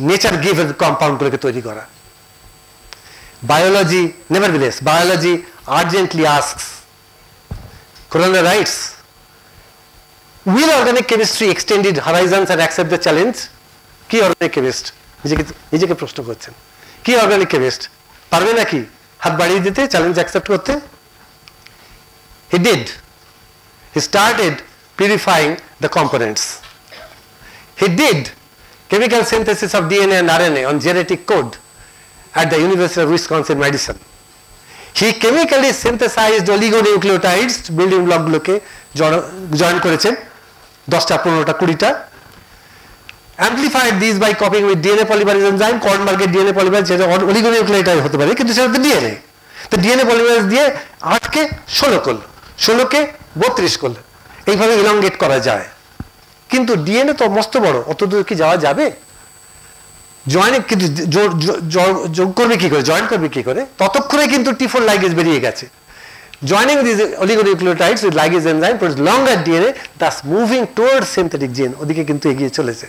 নেচার গিভেন কম্পাউন্ডগুলোকে তৈরি করা Biology, nevertheless, biology urgently asks, Khorana writes, will organic chemistry extend its horizons and accept the challenge? Ki organic chemist? Nijeke proshno korchen. Ki organic chemist? Parbe na ki? Hath bariye dite, challenge accept korte? He did. He started purifying the components. He did chemical synthesis of D N A and R N A on genetic code. At the University of Wisconsin Madison. He chemically synthesized oligonucleotides, building block guloke join korechen, ten ta fifteen ta twenty ta. Amplified these by copying with D N A polymerase enzyme, Kornberg D N A polymerase, jeta oligonucleotide hote pare, kintu seta D N A. To D N A polymerase diye eight ke sixteen kol, sixteen ke thirty-two kol. Ei bhabe elongate kora jay. Kintu D N A to mosto boro, oto dur ki jawa jabe? Joint কিন্তু যোগ করবে কি করে joint করবে কি করে ততক্ষণে কিন্তু টি ফোর লাইগেজ বেরিয়ে গেছে joining this oligonucleotides with ligase enzyme produce longer DNA thus moving toward synthetic gene ওদিকে কিন্তু এগিয়ে চলেছে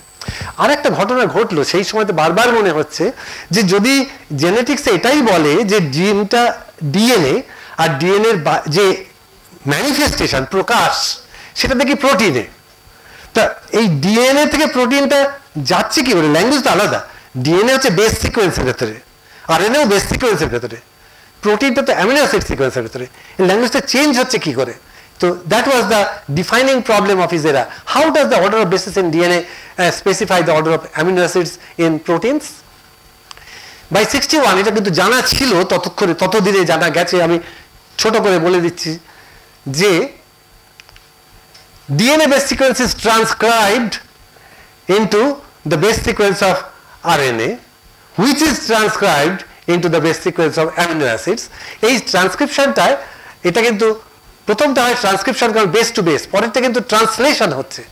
আর একটা ঘটনা ঘটলো সেই সময়তে বারবার মনে হচ্ছে যে যদি জেনেটিক্সে এটাই বলে যে জিনটা ডিএনএ আর ডিএনএর যে ম্যানিফেস্টেশন প্রকাশ সেটা দেখি প্রোটিনে তা এই ডিএনএ থেকে প্রোটিনটা যাচ্ছে কি করে ল্যাঙ্গুয়েজ তো আলাদা ডিএনএ হচ্ছে বেস সিকোয়েন্সের ভেতরে আরএনএও বেস সিকোয়েন্সের ভেতরে প্রোটিনটা তো অ্যামিনো অ্যাসিড সিকোয়েন্সের ভেতরে এই ল্যাঙ্গুয়েজটা চেঞ্জ হচ্ছে কি করে তো that was the defining problem of his era how does the order of bases in DNA specify the order of amino acids in proteins by sixty one এটা কিন্তু জানা ছিল ততক্ষণে ততদিনে জানা গেছে আমি ছোট করে বলে দিচ্ছি যে DNA base sequence is transcribed into the base sequence of R N A, which is transcribed into the base sequence of amino acids. This transcription type, it is প্রথম টা হয় ট্রান্সক্রিপশন কারণ বেস টু বেস পরেরটা কিন্তু translation হচ্ছে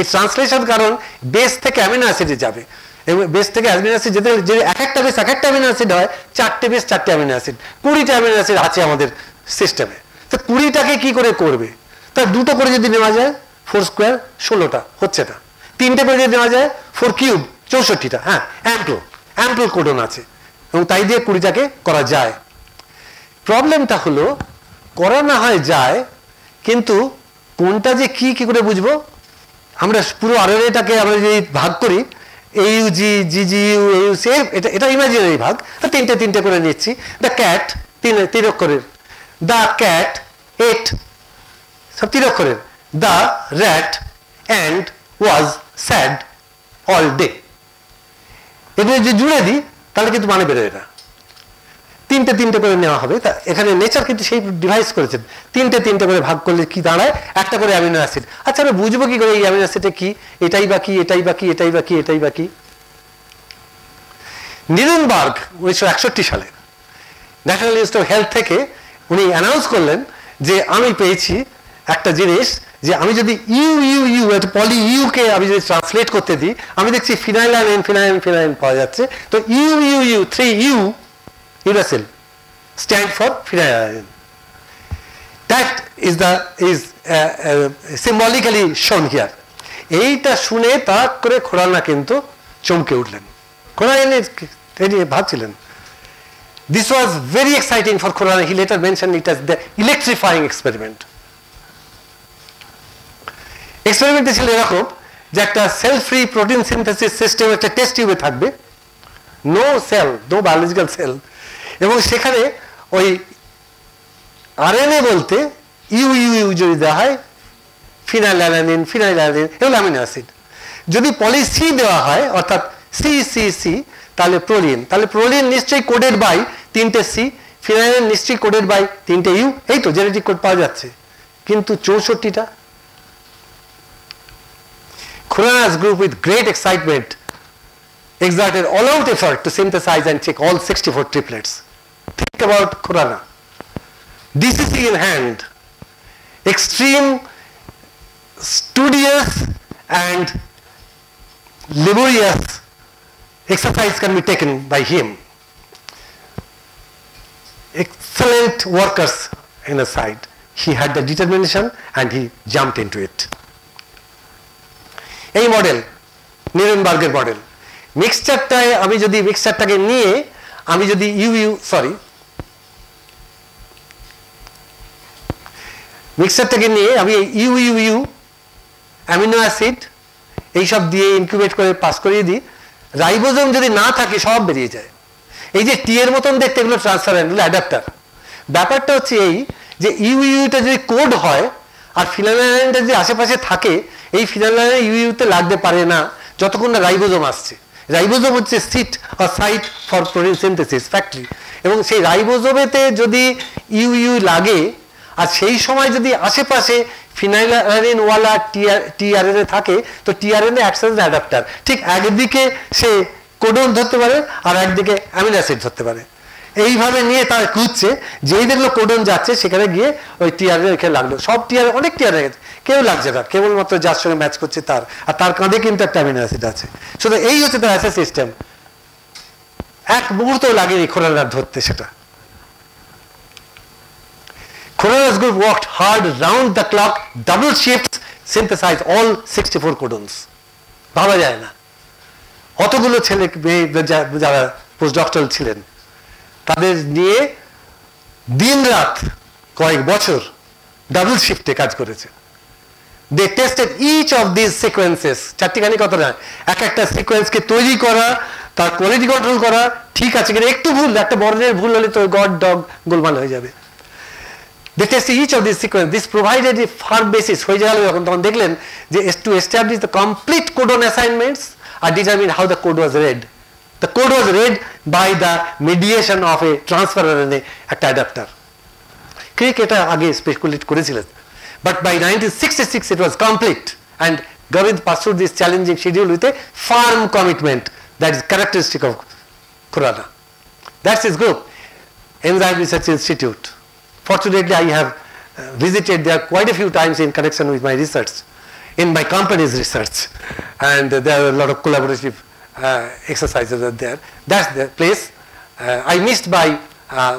এই translation কারণ base থেকে অ্যামিনো অ্যাসিডে যাবে এবং বেস থেকে অ্যামিনো অ্যাসিড যেতে যে এক একটা বেস এক একটা অ্যামিনো অ্যাসিড হয় চারটে বেস চারটে অ্যামিনো অ্যাসিড কুড়িটা অ্যামিনো অ্যাসিড আছে আমাদের সিস্টেমে তা কুড়িটাকে কি করে করবে, তার দুটো করে যদি নেওয়া যায় ফোর স্কয়ার ষোলোটা হচ্ছে না, তিনটে করে যদি নেওয়া যায় ফোর কিউব চৌষট্টিটা। হ্যাঁ, অ্যাম্পল অ্যাম্পল কোডন আছে এবং তাই দিয়ে কুড়িটাকে করা যায়। প্রবলেমটা হলো করা না হয় যায়, কিন্তু কোনটা যে কি কি করে বুঝবো। আমরা পুরো আরএনএটাকে আমরা যদি ভাগ করি এইউ জি জি জি ইউ এইউ সে, এটা এটা ইমাজিনারি ভাগ, তা তিনটে তিনটে করে নিচ্ছি। দ্য ক্যাট তিন তিন অক্ষরের, দ্য ক্যাট এট, সব তিন অক্ষরের। The rat and was sad all day, এগুলো যদি জুড়ে দিই তাহলে কিন্তু মানে বেরোয় না, তিনটে তিনটে করে নেওয়া হবে। তা এখানে নেচার কিন্তু সেই ডিভাইস করেছেন, তিনটে তিনটে করে ভাগ করলে কি দাঁড়ায় একটা করে অ্যামিনো অ্যাসিড। আচ্ছা আমরা বুঝবো কি করে এই অ্যামিনো অ্যাসিডটা কি, এটাই বাকি এটাই বাকি এটাই বাকি এটাই বাকি। নিরেনবার্গ উনিশশো একষট্টি সালে ন্যাশনাল ইনস্টিটিউট অফ হেলথ থেকে উনি অ্যানাউন্স করলেন যে আমি পেয়েছি একটা জিনিস, যে আমি যদি ইউ ইউ ইউ একটা পলি ইউকে আমি যদি ট্রান্সলেট করতে দিই আমি দেখছি ফিনাইল আর এনফিনাইল ফিনাইল পাওয়া যাচ্ছে। তো U U U three U uracil stand for phenylalanine. That is the is uh, uh, symbolically shown here. Eita shune ta kore Khorana kintu chomke utlen. Khorana bhabchilen. This was very exciting for Khorana. He later mentioned it as the electrifying experiment. Experiment e chilo erokom je ekta cell free protein synthesis system ekta test tube e thakbe, no cell, no biological cell, এবং সেখানে ওই RNA বলতে you U you যদি দেওয়া হয় ফিনাইলালানিন ফিনাইলালানিন এগুলো amino acid, যদি পলি C দেওয়া হয় অর্থাৎ সি সি সি তাহলে প্রোলিন, তাহলে প্রোলিন নিশ্চয়ই কোডেড বাই তিনটে সি, ফিনাইলালানিন নিশ্চয়ই কোডেড বাই তিনটে ইউ, এই তো জেনেটিক কোড পাওয়া যাচ্ছে। কিন্তু চৌষট্টিটা Khorana's group with great excitement exerted all-out effort to synthesize and check all sixty-four triplets. Think about Khorana. D C C in hand, extreme, studious and laborious exercise can be taken by him. Excellent workers in the side. He had the determination and he jumped into it. A model, Nirenberger model. মিক্সচারটায় আমি যদি মিক্সচারটাকে নিয়ে আমি যদি you you sorry মিক্সচারটাকে নিয়ে আমি U U U amino acid এইসব দিয়ে ইনকিউবেট করে পাস করিয়ে দিই, রাইবোজোম যদি না থাকে সব বেরিয়ে যায়। এই যে টি এর মতন দেখতে এগুলো ট্রান্সফার অ্যাডাপ্টার। ব্যাপারটা হচ্ছে এই যে ইউ ইউটা যদি কোড হয় আর ফিনাইলালানিনটা যদি আশেপাশে থাকে, এই ফিনাইলালানিন ইউ ইউতে লাগতে পারে না যতক্ষণ না রাইবোজোম আসছে। রাইবোজোম হচ্ছে সিট আর site for protein synthesis factory, এবং সেই রাইবোজোমেতে যদি ইউ ইউ লাগে আর সেই সময় যদি আশেপাশে ফিনাইলালানিনওয়ালা টিআরএনএ থাকে, তো টিআরএনএ অ্যাক্টস অ্যাজ অ্যাডাপ্টার। ঠিক একদিকে সে কোডন ধরতে পারে আর একদিকে অ্যামিনো অ্যাসিড ধরতে পারে, এইভাবে নিয়ে তার খুঁজছে, যেই দেখলো কোডন যাচ্ছে সেখানে গিয়ে ওই টিআরএনএ খেয়ে লাগলো। সব টিআরএনএ অনেক টিআরএনএ কেউ লাগছে না, কেবলমাত্র যার সঙ্গে ম্যাচ করছে তার, আর তার কাঁধে কিন্তু একটা অ্যামিনো অ্যাসিড আছে। শুধু এই হচ্ছে তার অ্যাসিড সিস্টেম, এক মুহূর্তও লাগেনি Khorana ধরতে সেটা। Khorana's group worked hard round the clock, double shifts, synthesized all sixty-four codons. ভাবা যায় না অতগুলো ছেলে মেয়ে যারা পোস্ট ডক্টরাল ছিলেন তাদের নিয়ে দিন রাত কয়েক বছর ডাবল শিফটে কাজ করেছে। They tested each of these sequences, চারটিখানি কত না, এক একটা সিকোয়েন্সকে তৈরি করা, তার কোয়ালিটি কন্ট্রোল করা ঠিক আছে কিনা, একটু ভুল একটা বর্ণের ভুল হলে তো গড ডগ গোলমাল হয়ে যাবে। They tested each of these sequence, this provided a firm basis হয়ে যাবে যখন, তখন দেখলেন যে to establish the complete codon assignments and determine how the code was read. The code was read by the mediation of a transfer R N A at adapter. Crick again speculated curriculum, but by nineteen sixty-six it was complete, and Gobind pursued this challenging schedule with a firm commitment that is characteristic of Khorana. That's his group, Enzyme Research Institute. Fortunately, I have uh, visited there quite a few times in connection with my research, in my company's research, and uh, there are a lot of collaborative Uh, exercises are there. That's the place uh, I missed by uh,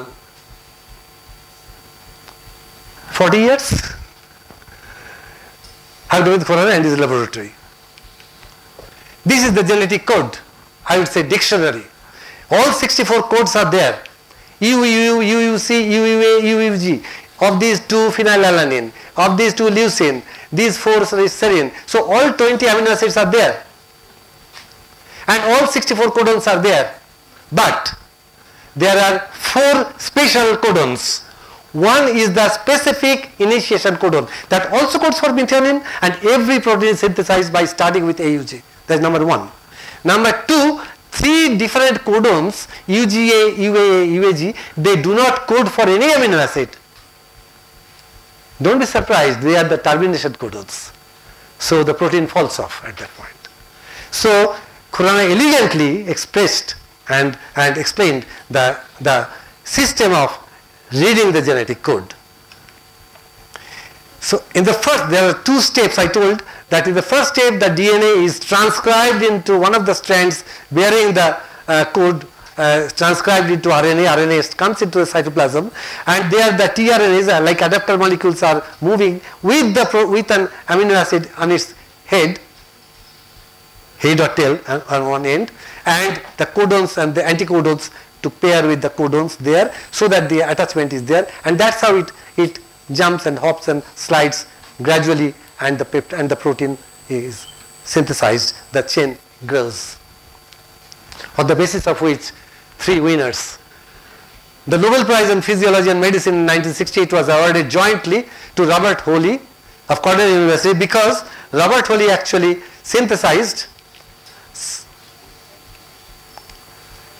forty years, Har Gobind Khorana and his laboratory. This is the genetic code, I would say dictionary. All sixty-four codes are there, U U U U C U U A U U G, of these two phenylalanine, of these two leucine, these four serine. So all twenty amino acids are there and all sixty-four codons are there, but there are four special codons. One is the specific initiation codon that also codes for methionine, and every protein is synthesized by starting with A U G. That's number one. Number two, three different codons, U G A, U A A, U A G, they do not code for any amino acid. Don't be surprised, they are the termination codons. So the protein falls off at that point. So Khorana elegantly expressed and, and explained the, the system of reading the genetic code. So in the first, there are two steps I told, that in the first step the D N A is transcribed into one of the strands bearing the uh, code, uh, transcribed into R N A, R N A comes into the cytoplasm, and there the tRNAs, like adapter molecules, are moving with, the pro with an amino acid on its head, head or tail uh, on one end, and the codons and the anticodons to pair with the codons there, so that the attachment is there, and that's how it, it jumps and hops and slides gradually, and the pept and the protein is synthesized, the chain grows. On the basis of which three winners. The Nobel Prize in Physiology and Medicine in nineteen sixty-eight was awarded jointly to Robert Holley of Cornell University, because Robert Holley actually synthesized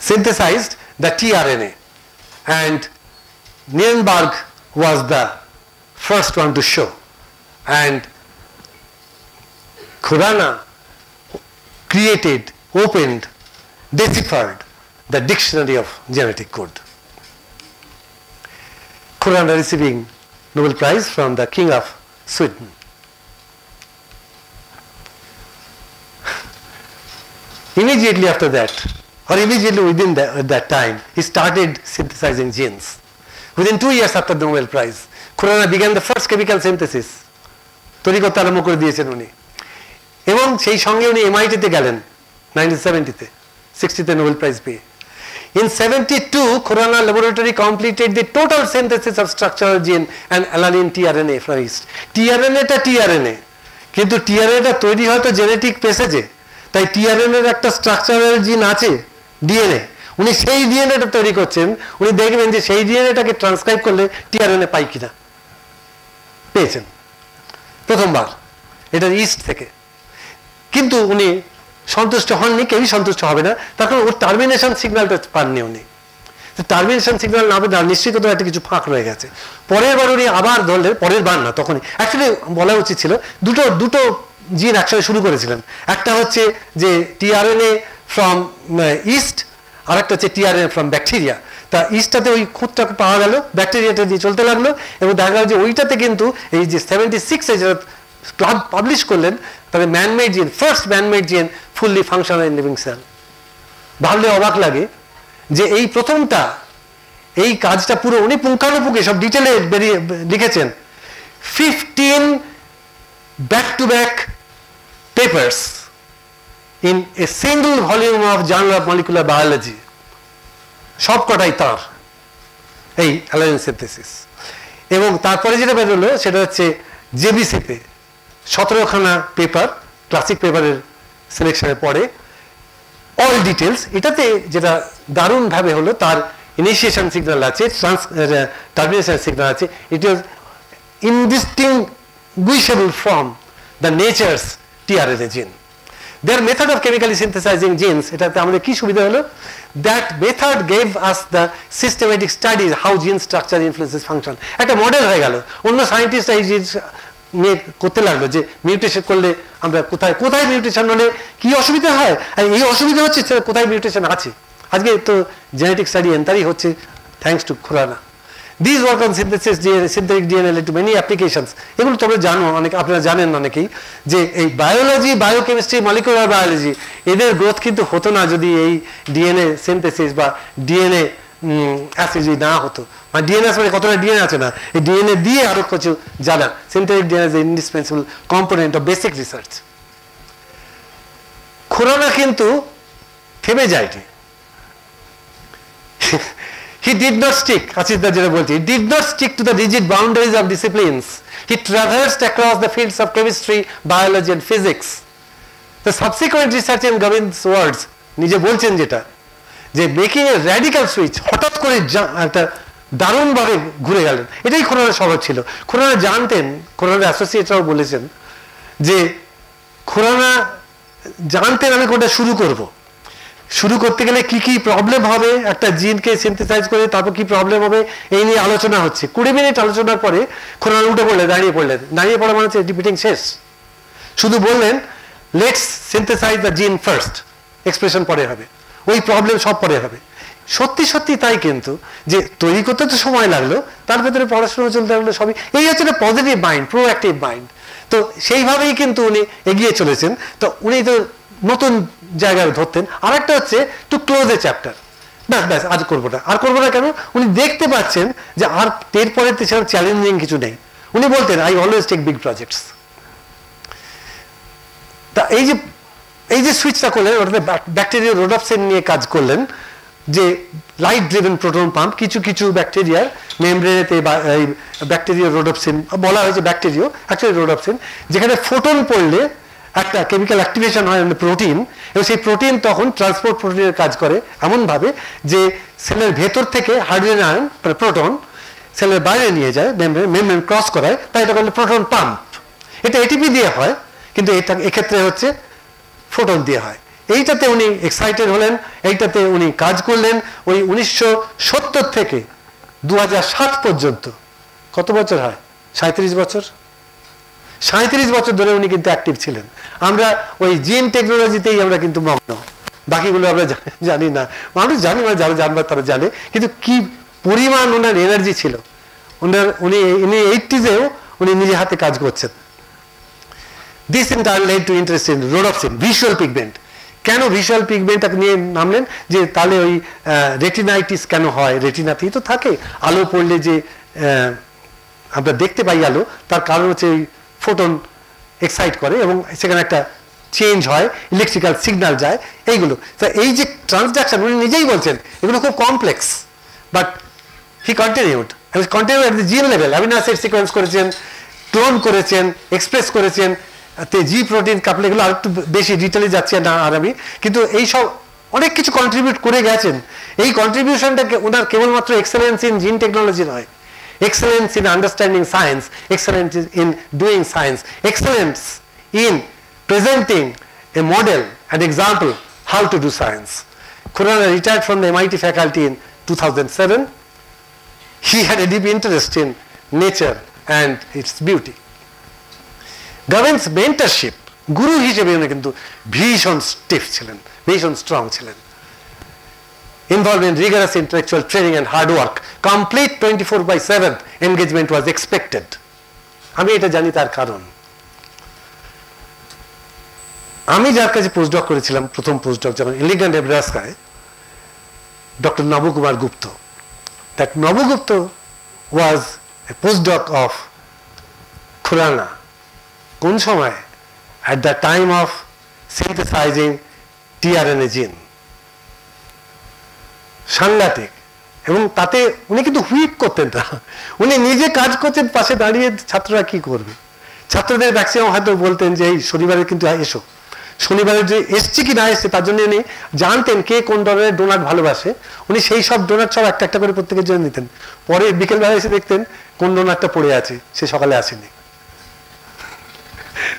synthesized the tRNA, and Nirenberg was the first one to show, and Khorana created, opened, deciphered the dictionary of genetic code. Khorana receiving Nobel Prize from the King of Sweden. Immediately after that, or immediately within the, at that time, he started synthesizing genes. Within two years after the Nobel Prize, Khorana began the first chemical synthesis. Torikotta arambo kore diyechen uni. Ebong sei shonge uni M I T te galen, nineteen seventy te, sixty te Nobel Prize peye. In seventy-two, Khorana laboratory completed the total synthesis of structural gene and alanine tRNA from yeast. tRNA ta tRNA, kintu tRNA ta toiri hoy to genetic passage. Tai tRNA er ekta structural gene ache, D N A. উনি সেই ডিএনএটা তৈরি করছেন, উনি দেখবেন যে সেই ডিএনএটাকে transcribe করলে tRNA পাই কিনা, পেয়েছেন প্রথমবার, এটা ইস্ট থেকে। কিন্তু উনি সন্তুষ্ট হননি, কেউই সন্তুষ্ট হবে না, তার কারণ ওর টার্মিনেশন সিগন্যালটা পাননি উনি। টার্মিনেশন সিগন্যাল না পেলে নিশ্চিত তো একটা কিছু ফাঁক রয়ে গেছে। পরের বার উনি আবার ধরলেন, পরের বার না তখনই, অ্যাকচুয়ালি বলা উচিত ছিল, দুটো দুটো জিন একসঙ্গে শুরু করেছিলেন, একটা হচ্ছে যে টিআরএনএ ফ্রম ইস্ট, আর একটা হচ্ছে টিআরএনএ ফ্রম ব্যাকটেরিয়া। তা ইস্টটাতে ওই খুঁতটাকে পাওয়া গেল, ব্যাকটেরিয়াটা দিয়ে চলতে লাগলো, এবং দেখা গেল যে ওইটাতে কিন্তু এই যে সেভেন্টি সিক্সে যারা ক্লাব পাবলিশ করলেন, তাদের manmade gene, first manmade gene fully functional living cell. ভাবলে অবাক লাগে যে এই প্রথমটা, এই কাজটা পুরো উনি পুঙ্খানুপুঙ্খে সব ডিটেলে বেরিয়ে লিখেছেন, fifteen back to back papers in a single volume of Journal of Molecular Biology, সব কটাই তার এই অ্যালানিন সিনথেসিস। এবং তারপরে যেটা বেরোলো সেটা হচ্ছে জেবিসিতে সতেরোখানা পেপার, ক্লাসিক পেপারের সিলেকশনে পড়ে, অল ডিটেলস। এটাতে যেটা দারুণভাবে হলো, তার ইনিশিয়েশন সিগনাল আছে, ট্রান্স টার্মিনেশন সিগনাল আছে, it was indistinguishable from the nature's tRNA gene. Their method of chemically synthesizing genes, that method gave us the systematic studies how gene structure influences function. At a model, one scientist is mutation, কোথায় mutation হলে কি অসুবিধা হয়, আর এই অসুবিধা হচ্ছে কোথায় mutation আছে। আজকে তো জেনেটিক স্টাডি এন্টারি হচ্ছে thanks to Khorana. These work on synthesis D N A, synthetic D N A led to many applications. এগুলো তোমরা জানো, অনেক আপনারা জানেন অনেকেই, যে এই বায়োলজি, বায়োকেমিস্ট্রি, মলিকুলার বায়োলজি, এদের গ্রোথ কিন্তু হতো না যদি এই ডিএনএ সিনথেসিস বা ডিএনএ অ্যাসিজি না হতো। And D N A is D N A. D N A is jana. Synthetic D N A is the indispensable component of basic research. Khorana kintu theme jaiti. He did not stick, he did not stick to the rigid boundaries of disciplines. He traversed across the fields of chemistry, biology and physics. The subsequent research in Gobind's words, Nije Bolchen Jeta, making a radical switch, Hotat Kore Darun Bhave Gure Galen. Etai Khorana Shobat Chilo. Khorana Janten, Khorana Associate of Bolechen, Je Khorana Janten Ami Kota Shuru Korbo. শুরু করতে গেলে কি কি problem হবে একটা জিনকে synthesise করে তারপর কি প্রবলেম হবে এই নিয়ে আলোচনা হচ্ছে কুড়ি মিনিট আলোচনার পরে খোরানা উঠে বললেন দাঁড়িয়ে পড়লেন দাঁড়িয়ে পড়া মানে রিপিটিং শেষ শুধু বললেন let's synthesize the gene first expression পরে হবে ওই প্রবলেম সব পরে হবে সত্যি সত্যি তাই কিন্তু যে তৈরি করতে তো সময় লাগলো তার ভিতরে পড়াশোনা চলতে লাগলো সবই এই হচ্ছে একটা পজিটিভ মাইন্ড প্রোঅ্যাকটিভ মাইন্ড তো সেইভাবেই কিন্তু উনি এগিয়ে চলেছেন তো উনি তো নতুন জায়গা ধরতেন আরেকটা হচ্ছে টু ক্লোজ এ চ্যাপ্টার না বাস আজ করব না আর করব না কেন উনি দেখতে পাচ্ছেন যে আর এর পরে তেছাড়া চ্যালেঞ্জিং কিছু নেই উনি বলতেন I always take big projects তা এই যে এই যে সুইচটা করলেন ওটাতে ব্যাকটেরিয়াল রোডপসিন নিয়ে কাজ করলেন যে লাইট ড্রিভেন প্রোটন পাম্প কিছু কিছু ব্যাকটেরিয়ার মেমব্রেনেতে ব্যাকটেরিয়াল রোডপসিন বলা হয় যে ব্যাকটেরিয়া অ্যাকচুয়ালি রোডপসিন যেখানে ফোটন পড়লে একটা কেমিক্যাল অ্যাক্টিভেশন হয় মানে প্রোটিন এবং সেই প্রোটিন তখন ট্রান্সপোর্ট প্রোটিনের কাজ করে এমন ভাবে যে সেলের ভেতর থেকে হাইড্রোজেন আয়ন মানে প্রোটন সেলের বাইরে নিয়ে যায় মেমব্রেন মেমব্রেন ক্রস করায় তাই এটা বলে প্রোটন পাম্প এটা এটিপি দিয়ে হয় কিন্তু এটা এক্ষেত্রে হচ্ছে ফোটন দিয়ে হয় এইটাতে উনি এক্সাইটেড হলেন এইটাতে উনি কাজ করলেন ওই উনিশশো সত্তর থেকে দু হাজার সাত পর্যন্ত কত বছর হয় সাঁত্রিশ বছর সাঁত্রিশ বছর ধরে উনি কিন্তু অ্যাক্টিভ ছিলেন আমরা ওই জিন টেকনোলজিতেই আমরা কিন্তু মগ্ন বাকিগুলো আমরা জানি না মানুষ জানি মানে যারা জানবার তারা জানে কিন্তু কি পরিমাণ ওনার এনার্জি ছিল ওনার উনি ইনি এইটিজেও উনি নিজে হাতে কাজ করছেন this in turn led to interest in rhodopsin visual pigment কেন ভিজুয়াল পিগমেন্ট আপনি নামলেন যে তাহলে ওই রেটিনাইটিস কেন হয় রেটিনাতেই তো থাকে আলো পড়লে যে আমরা দেখতে পাই আলো তার কারণ হচ্ছে ফোটন এক্সাইট করে এবং সেখানে একটা চেঞ্জ হয় ইলেকট্রিক্যাল সিগন্যাল যায় এইগুলো তো এই যে ট্রান্সডাকশন উনি নিজেই বলছেন এগুলো খুব complex but he continued continue at the gene level amino acid sequence করেছেন ক্লোন করেছেন এক্সপ্রেস করেছেন তে জি প্রোটিন কাপলে এগুলো আর একটু বেশি ডিটেলে যাচ্ছে না আর আমি কিন্তু এইসব অনেক কিছু কন্ট্রিবিউট করে গেছেন এই কন্ট্রিবিউশনটা ওনার কেবলমাত্র এক্সেলেন্স ইন জিন টেকনোলজি নয় excellence in understanding science, excellence in doing science, excellence in presenting a model, an example, how to do science. Khorana retired from the M I T faculty in two thousand seven. He had a deep interest in nature and its beauty. Government's mentorship, Guru Hisebe Uni Kintu, Bhishon stiff chilen, Bhishon strong chilen. Involved in rigorous intellectual training and hard work, complete twenty-four by seven engagement was expected. আমি এটা জানি তার কারণ আমি যার কাছে postdoc করেছিলাম প্রথম পোস্টডক যখন ইলিগান নেব্রাস্কায় doctor Nabu Kumar Gupta that Nabu Gupta was a postdoc of Khorana কোন সময় at the time of synthesizing tRNA gene সাংঘাতিক এবং তাতে উনি কিন্তু হুইপ করতেন না উনি নিজে কাজ করতেন পাশে দাঁড়িয়ে ছাত্ররা কি করবে ছাত্রদের ম্যাক্সিমাম হয়তো বলতেন যে এই শনিবারে কিন্তু এসো শনিবারে যে এসছে কি না এসছে তার জন্য উনি জানতেন কে কোন ধরনের ডোনাট ভালোবাসে উনি সেই সব ডোনাট সব একটা একটা করে প্রত্যেকের জন্য নিতেন পরে বিকেলবেলা এসে দেখতেন কোন ডোনাটটা পড়ে আছে সে সকালে আসেনি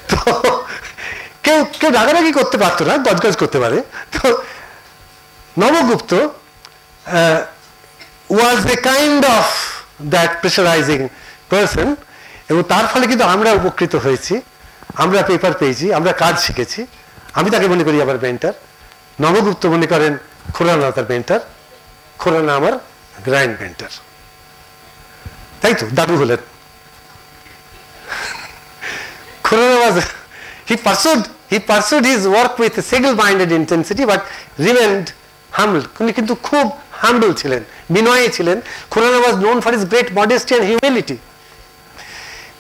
তো কেউ কেউ রাগারাগি করতে পারতো না গজগজ করতে পারে তো নবগুপ্ত Uh, was a kind of that pressurizing person এবং তার ফলে কিন্তু আমরা উপকৃত হয়েছি আমরা পেপার পেয়েছি আমরা কাজ শিখেছি আমি তাকে মনে করি আমার মেন্টর নবগুপ্ত মনে করেন খুরানা তার মেন্টর খুরানা আমার গ্র্যান্ড মেন্টর তাই তো দাদু হলেন Khurrana was he pursued he pursued his work with a single-minded intensity but remained humble কিন্তু খুব humble ছিলেন বিনয়ী ছিলেন। Khorana was known for his great modesty and humility.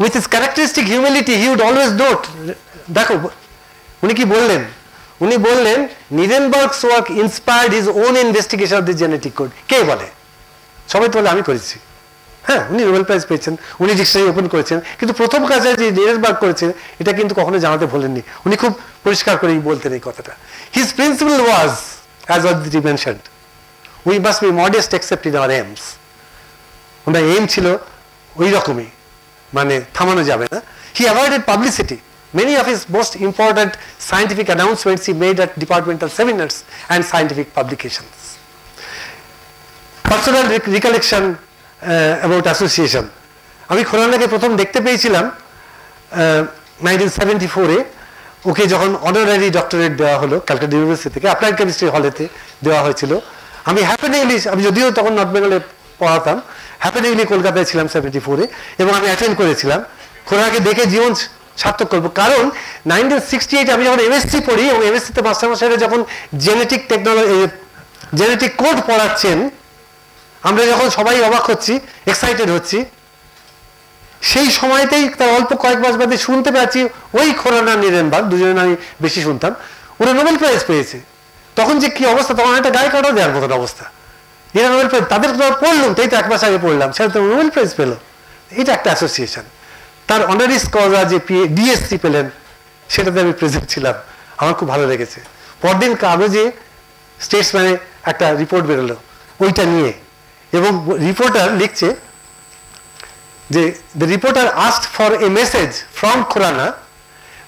With his characteristic humility, he would always note, দেখো উনি কি বললেন, উনি বললেন Nirenberg's work inspired his own investigation of the genetic code. কে বলে? সবাই তো বলে আমি করেছি। হ্যাঁ, উনি নোবেল প্রাইজ পেয়েছেন, উনি ডিকশনারি ওপেন করেছেন, কিন্তু প্রথম কাজটা যে নিরেনবার্গ করেছেন এটা কিন্তু কখনো জানাতে ভোলেননি। উনি খুব পরিষ্কার করেই বলতেন এই কথাটা। His principle was, as already mentioned, we must be modest except in our aims. Owner aim ছিল ওই রকমই, মানে থামানো যাবে না। He avoided publicity. Many of his most important scientific announcements he made at departmental seminars and scientific publications. Personal rec recollection Uh, about association. আমি খোরানাকে প্রথম দেখতে পেয়েছিলাম nineteen seventy-four এ, ওকে যখন অনারারি ডক্টরেট দেওয়া হলো ক্যালকাটা ইউনিভার্সিটি থেকে অ্যাপ্লাইড কেমিস্ট্রি হলেতে দেওয়া হয়েছিল। আমি হ্যাপেনিংলি, আমি যদিও তখন নর্থ বেঙ্গলে পড়াতাম, হ্যাপেনিংলি কলকাতায় ছিলাম সেভেন্টি ফোরে এবং আমি অ্যাটেন্ড করেছিলাম। খোরানাকে দেখে জীবন সার্থক করবো, কারণ নাইনটিন সিক্সটি এইট আমি যখন এমএসসি পড়ি এবং এমএসসিতে মাস্টারমশাইরা যখন জেনেটিক টেকনোলজি জেনেটিক কোড পড়াচ্ছেন আমরা যখন সবাই অবাক হচ্ছি, এক্সাইটেড হচ্ছি, সেই সময়তেই তার অল্প কয়েক মাস বাদে শুনতে পাচ্ছি ওই খোরানা নিরেনবার্গ দুজনের আমি বেশি শুনতাম ওরা নোবেল প্রাইজ পেয়েছে। তখন যে কি অবস্থা, তখন একটা গায়ে কাটা দেওয়ার মতন অবস্থা। এরা নোবেল প্রাইজ তাদের পড়লাম, তাই তো এক মাস আগে পড়লাম, সেটা তো নোবেল প্রাইজ পেল। এটা একটা অ্যাসোসিয়েশন। তার অনারিস কজা যে ডিএসসি পেলেন সেটাতে আমি প্রেজেন্ট ছিলাম, আমার খুব ভালো লেগেছে। পরদিন কাগজে স্টেটসম্যানে একটা রিপোর্ট বেরোলো ওইটা নিয়ে, এবং রিপোর্টার লিখছে যে the reporter asked for a message from Khorana,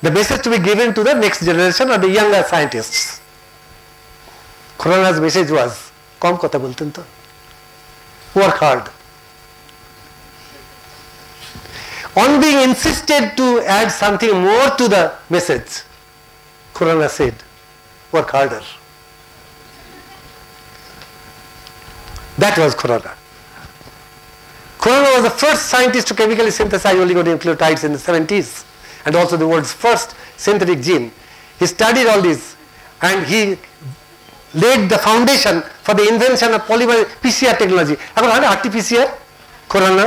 the message to be given to the next generation or the younger scientists. খোরানার মেসেজ ওয়াজ, কম কথা বলতেন তো, work hard. On being insisted to add something more to the message, Khorana said work harder. That was Khorana. Khorana was the first scientist to chemically synthesize oligonucleotides in the seventies, and also the world's first synthetic gene. He studied all this, and he laid the foundation for the invention of polymer P C R technology. এখন হয় না R T P C R, Khorana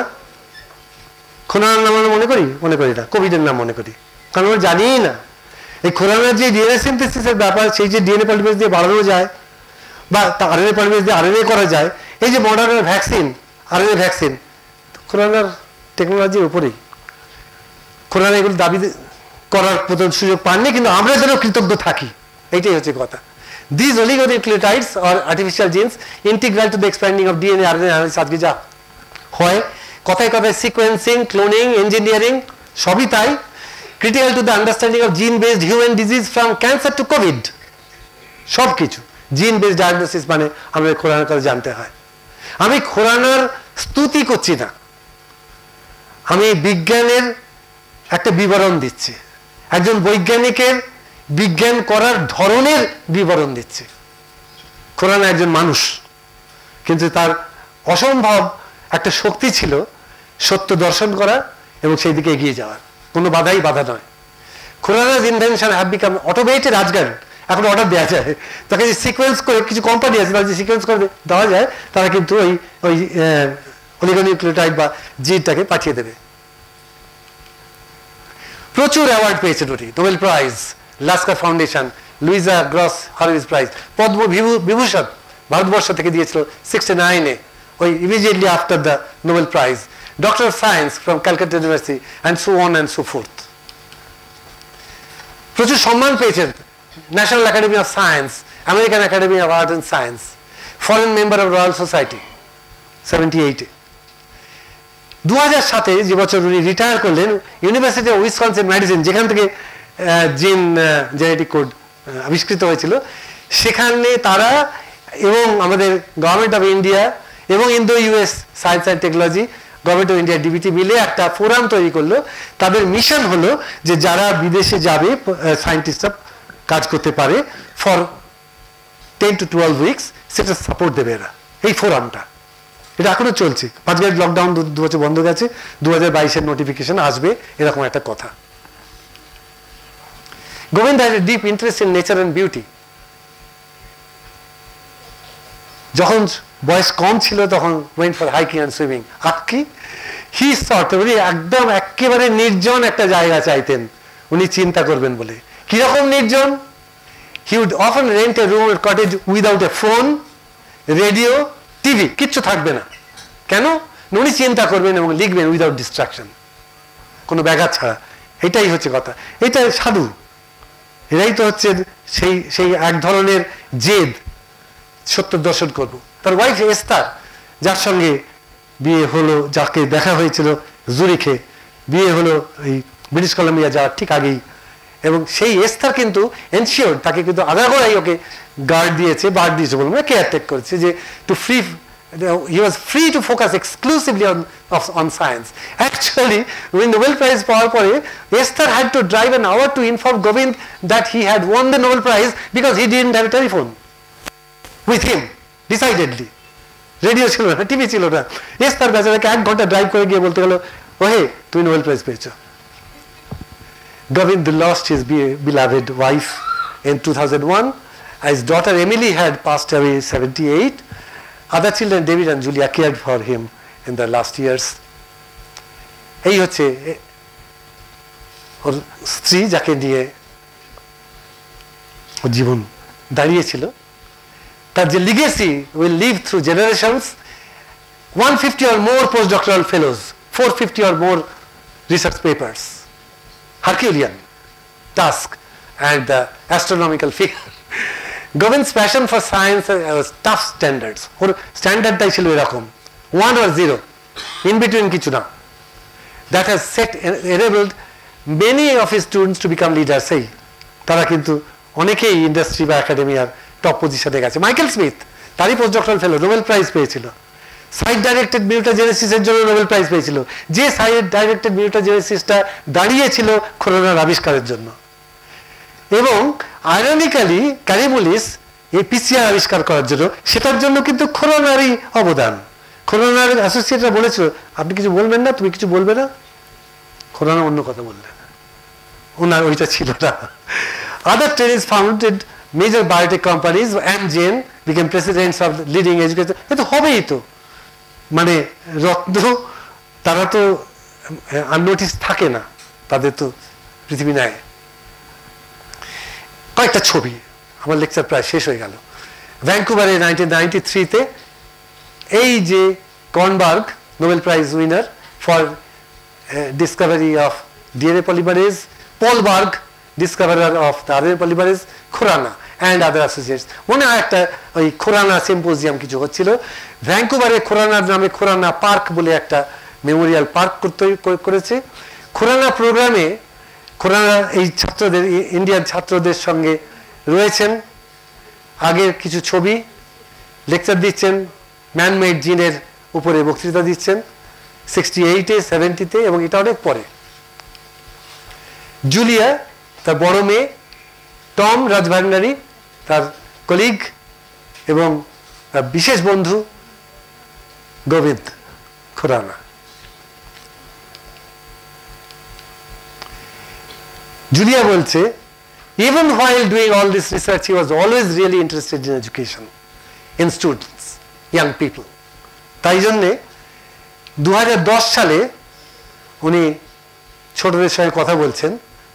খোরানার নাম মনে করি মনে করি না, কোভিডের নাম মনে করি, কারণ আমরা জানিই না। এই খোরানার যে ডিএনএ সিনথেসিসের ব্যাপার, সেই যে ডিএনএ পলিমেরেজ দিয়ে বাড়ানো যায় বা আরএনএ পলিমেরেজ দিয়ে আরএনএ করা যায়, এই যে মডার্নের ভ্যাকসিন আরএনএ ভ্যাকসিন খোরানার টেকনোলজির উপরেই। খোরানা এগুলো দাবি করার প্রথম সুযোগ পাননি, কিন্তু আমরা যেন কৃতজ্ঞ থাকি, এইটাই হচ্ছে কথা। This oligonucleotides or artificial genes integral to the expanding of DNA RNA আজকে যা হয়, কথায় কথায় সিকোয়েন্সিং, ক্লোনিং, ইঞ্জিনিয়ারিং সবই তাই। Critical to the understanding of gene based human disease from cancer to COVID, সব কিছু জিন বেসড ডায়াগনোসিস, মানে আমরা খোরানার কাছে জানতে হয়। আমি খোরানার স্তুতি করছি না, আমি বিজ্ঞানের একটা বিবরণ দিচ্ছি, একজন বৈজ্ঞানিকের বিজ্ঞান করার ধরনের বিবরণ দিচ্ছি। খোরানা একজন মানুষ, কিন্তু তার অসম্ভব একটা শক্তি ছিল সত্য দর্শন করা এবং সেই দিকে এগিয়ে যাওয়ার, কোনো বাধাই বাধা নয়। খোরানার ইনভেনশন হ্যাভ বিকাম অটোমেটেড আজকাল, এখন অর্ডার দেওয়া যায়, তাকে যে সিকোয়েন্স করে, কিছু কোম্পানি আছে তারা যে সিকোয়েন্স করে দেওয়া যায়, তারা কিন্তু ওই ওই অলিগোনিউক্লিওটাইড বা জিনটাকে পাঠিয়ে দেবে। প্রচুর অ্যাওয়ার্ড পেয়েছেন ওটি, Nobel prize, Lasker foundation, Louisa Gross Horwitz prize, Padma Vibhushan Bharatvarsha থেকে দিয়েছিল সিক্সটি নাইনে ওই immediately after the Nobel prize, doctor of science from Calcutta university and so on and so forth. প্রচুর সম্মান পেয়েছেন, National Academy of Science, American Academy of Art and Science, foreign member of Royal Society, seventy-eight. two thousand seven এ যে বছর উনি retire করলেন, university of Wisconsin medicine, যেখান থেকে জিন জেনেটিক কোড আবিষ্কৃত হয়েছিল, সেখানে তারা এবং আমাদের গভর্নমেন্ট অফ ইন্ডিয়া এবং Indo US science and technology, government of India DBT মিলে একটা ফোরাম তৈরি করলো। তাদের মিশন হলো যে যারা বিদেশে যাবে সায়েন্টিস্টরা কাজ করতে পারে for ten to twelve weeks, সেটা সাপোর্ট দেবে এরা। এই ফোরামটা এটা এখনো চলছে, আজকের লকডাউন দু বছর বন্ধ গেছে, দু হাজার বাইশের নোটিফিকেশন আসবে, এরকম একটা কথা। Gobind had a deep interest in nature and beauty. যখন বয়স কম ছিল তখন went for hiking and swimming. আর কি হি সর্ট, উনি একদম একেবারে নির্জন একটা জায়গা চাইতেন উনি চিন্তা করবেন বলে। কীরকম নির্জন? He would often rent a room cottage without a phone, radio, TV, কিচ্ছু থাকবে না। কেন? উনি চিন্তা করবেন এবং লিখবেন উইদাউট ডিস্ট্রাকশন, কোনো ব্যাঘাত ছাড়া। এটাই হচ্ছে কথা, এটাই সাধু। এটাই তো হচ্ছে সেই সেই এক ধরনের জেদ, সত্য দর্শন করব। তার ওয়াইফ এস্তার, যার সঙ্গে বিয়ে হলো, যাকে দেখা হয়েছিল জুরিখে, বিয়ে হলো এই ব্রিটিশ কলম্বিয়া যাওয়ার ঠিক আগেই। এবং সেই এস্তার কিন্তু এনশিওর, তাকে কিন্তু আগাগোড়াই ওকে গার্ড দিয়েছে, বার্ড দিয়েছে বলবো, কেয়ারটেক করেছে, যে to free he was free to focus exclusively on of, on science. Actually, when Nobel Prize power pore, Esther had to drive an hour to inform Gobind that he had won the Nobel Prize because he didn't have a telephone with him, decidedly. Radio chilo na, T V chilo na. Esther bechara ke ek ghonta drive kore giye bolte gelo, "Ohe, tumi Nobel Prize peyecho." Gobind lost his be beloved wife in two thousand one. His daughter Emily had passed away in seventy-eight. Other children, David and Julia, cared for him in the last years. এই হচ্ছে ওর স্ত্রী, যাকে নিয়ে ওর জীবন দাঁড়িয়েছিল। তার যে legacy will live through generations. one hundred fifty or more postdoctoral fellows, four hundred fifty or more research papers, Herculean task, and the astronomical figure. Govind's passion for science was tough standards. Or standard tai chilo erokom one or zero, in between kichu na. That has set enabled many of his students to become leaders. Sei tara kintu onekei industry ba academy ar top position e geche. Michael Smith, tari postdoctoral fellow, Nobel Prize peyechilo. Side directed mutagenesis er jonno Nobel Prize peyechilo, je side directed mutagenesis ta dariye chilo Khorana abishkarer jonno. এবং ironically Kary Mullis এই PCR আবিষ্কার করার জন্য, সেটার জন্য কিন্তু খোরানারই অবদান। খোরানার অ্যাসোসিয়েটরা বলেছিল, আপনি কিছু বলবেন না, তুমি কিছু বলবে না। খোরানা অন্য কথা বললেন, ওনার ওইটা ছিল না। Other trainees founded major biotech companies and then became presidents of leading education. এ তো হবেই তো, মানে রত্ন তারা তো আননোটিস থাকে না, তাদের তো পৃথিবী নেয়। কয়েকটা ছবি, আমার লেকচার প্রায় শেষ হয়ে গেল। ভ্যাঙ্কুভারে নাইনটিন নাইনটি থ্রিতে এই যে Kornberg Nobel prize winner for discovery of DNA polymerase, পলবার্গ discoverer of RNA polymerase, Khorana and other associates. মনে হয় একটা ওই খোরানা সিম্পোজিয়াম কিছু হচ্ছিল ভ্যাঙ্কুভারে। খোরানার নামে খোরানা পার্ক বলে একটা মেমোরিয়াল পার্ক করেছে। খোরানা প্রোগ্রামে খোরানা এই ছাত্রদের, ইন্ডিয়ান ছাত্রদের সঙ্গে রয়েছেন। আগের কিছু ছবি, লেকচার দিচ্ছেন, ম্যানমেড জিনের উপরে বক্তৃতা দিচ্ছেন সিক্সটি এইটে সেভেন্টিতে এবং এটা অনেক পরে। জুলিয়া তার বড় মেয়ে, টম রাজভান্ডারি তার কলিগ এবং বিশেষ বন্ধু Govinda Khorana. Julia bolche, even while doing all this research, he was always really interested in education, in students, young people. Tai jonne twenty ten sale uni chotoder shonge kotha bolchen.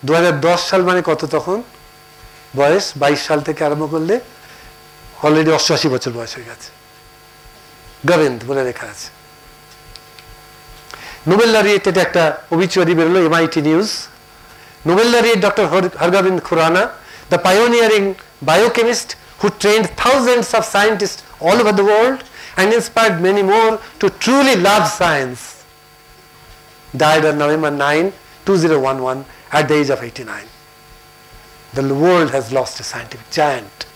twenty ten sal mane koto tokhon boyesh twenty-two sal theke arambho korle already eighty-eight bochor boyesh hoye geche. Gobind bole lekha ache. Nobel laureate ekta obituary berolo M I T News. Nobel laureate Doctor Har Gobind Khorana, the pioneering biochemist who trained thousands of scientists all over the world and inspired many more to truly love science, died on November ninth, two thousand eleven at the age of eighty-nine. The world has lost a scientific giant.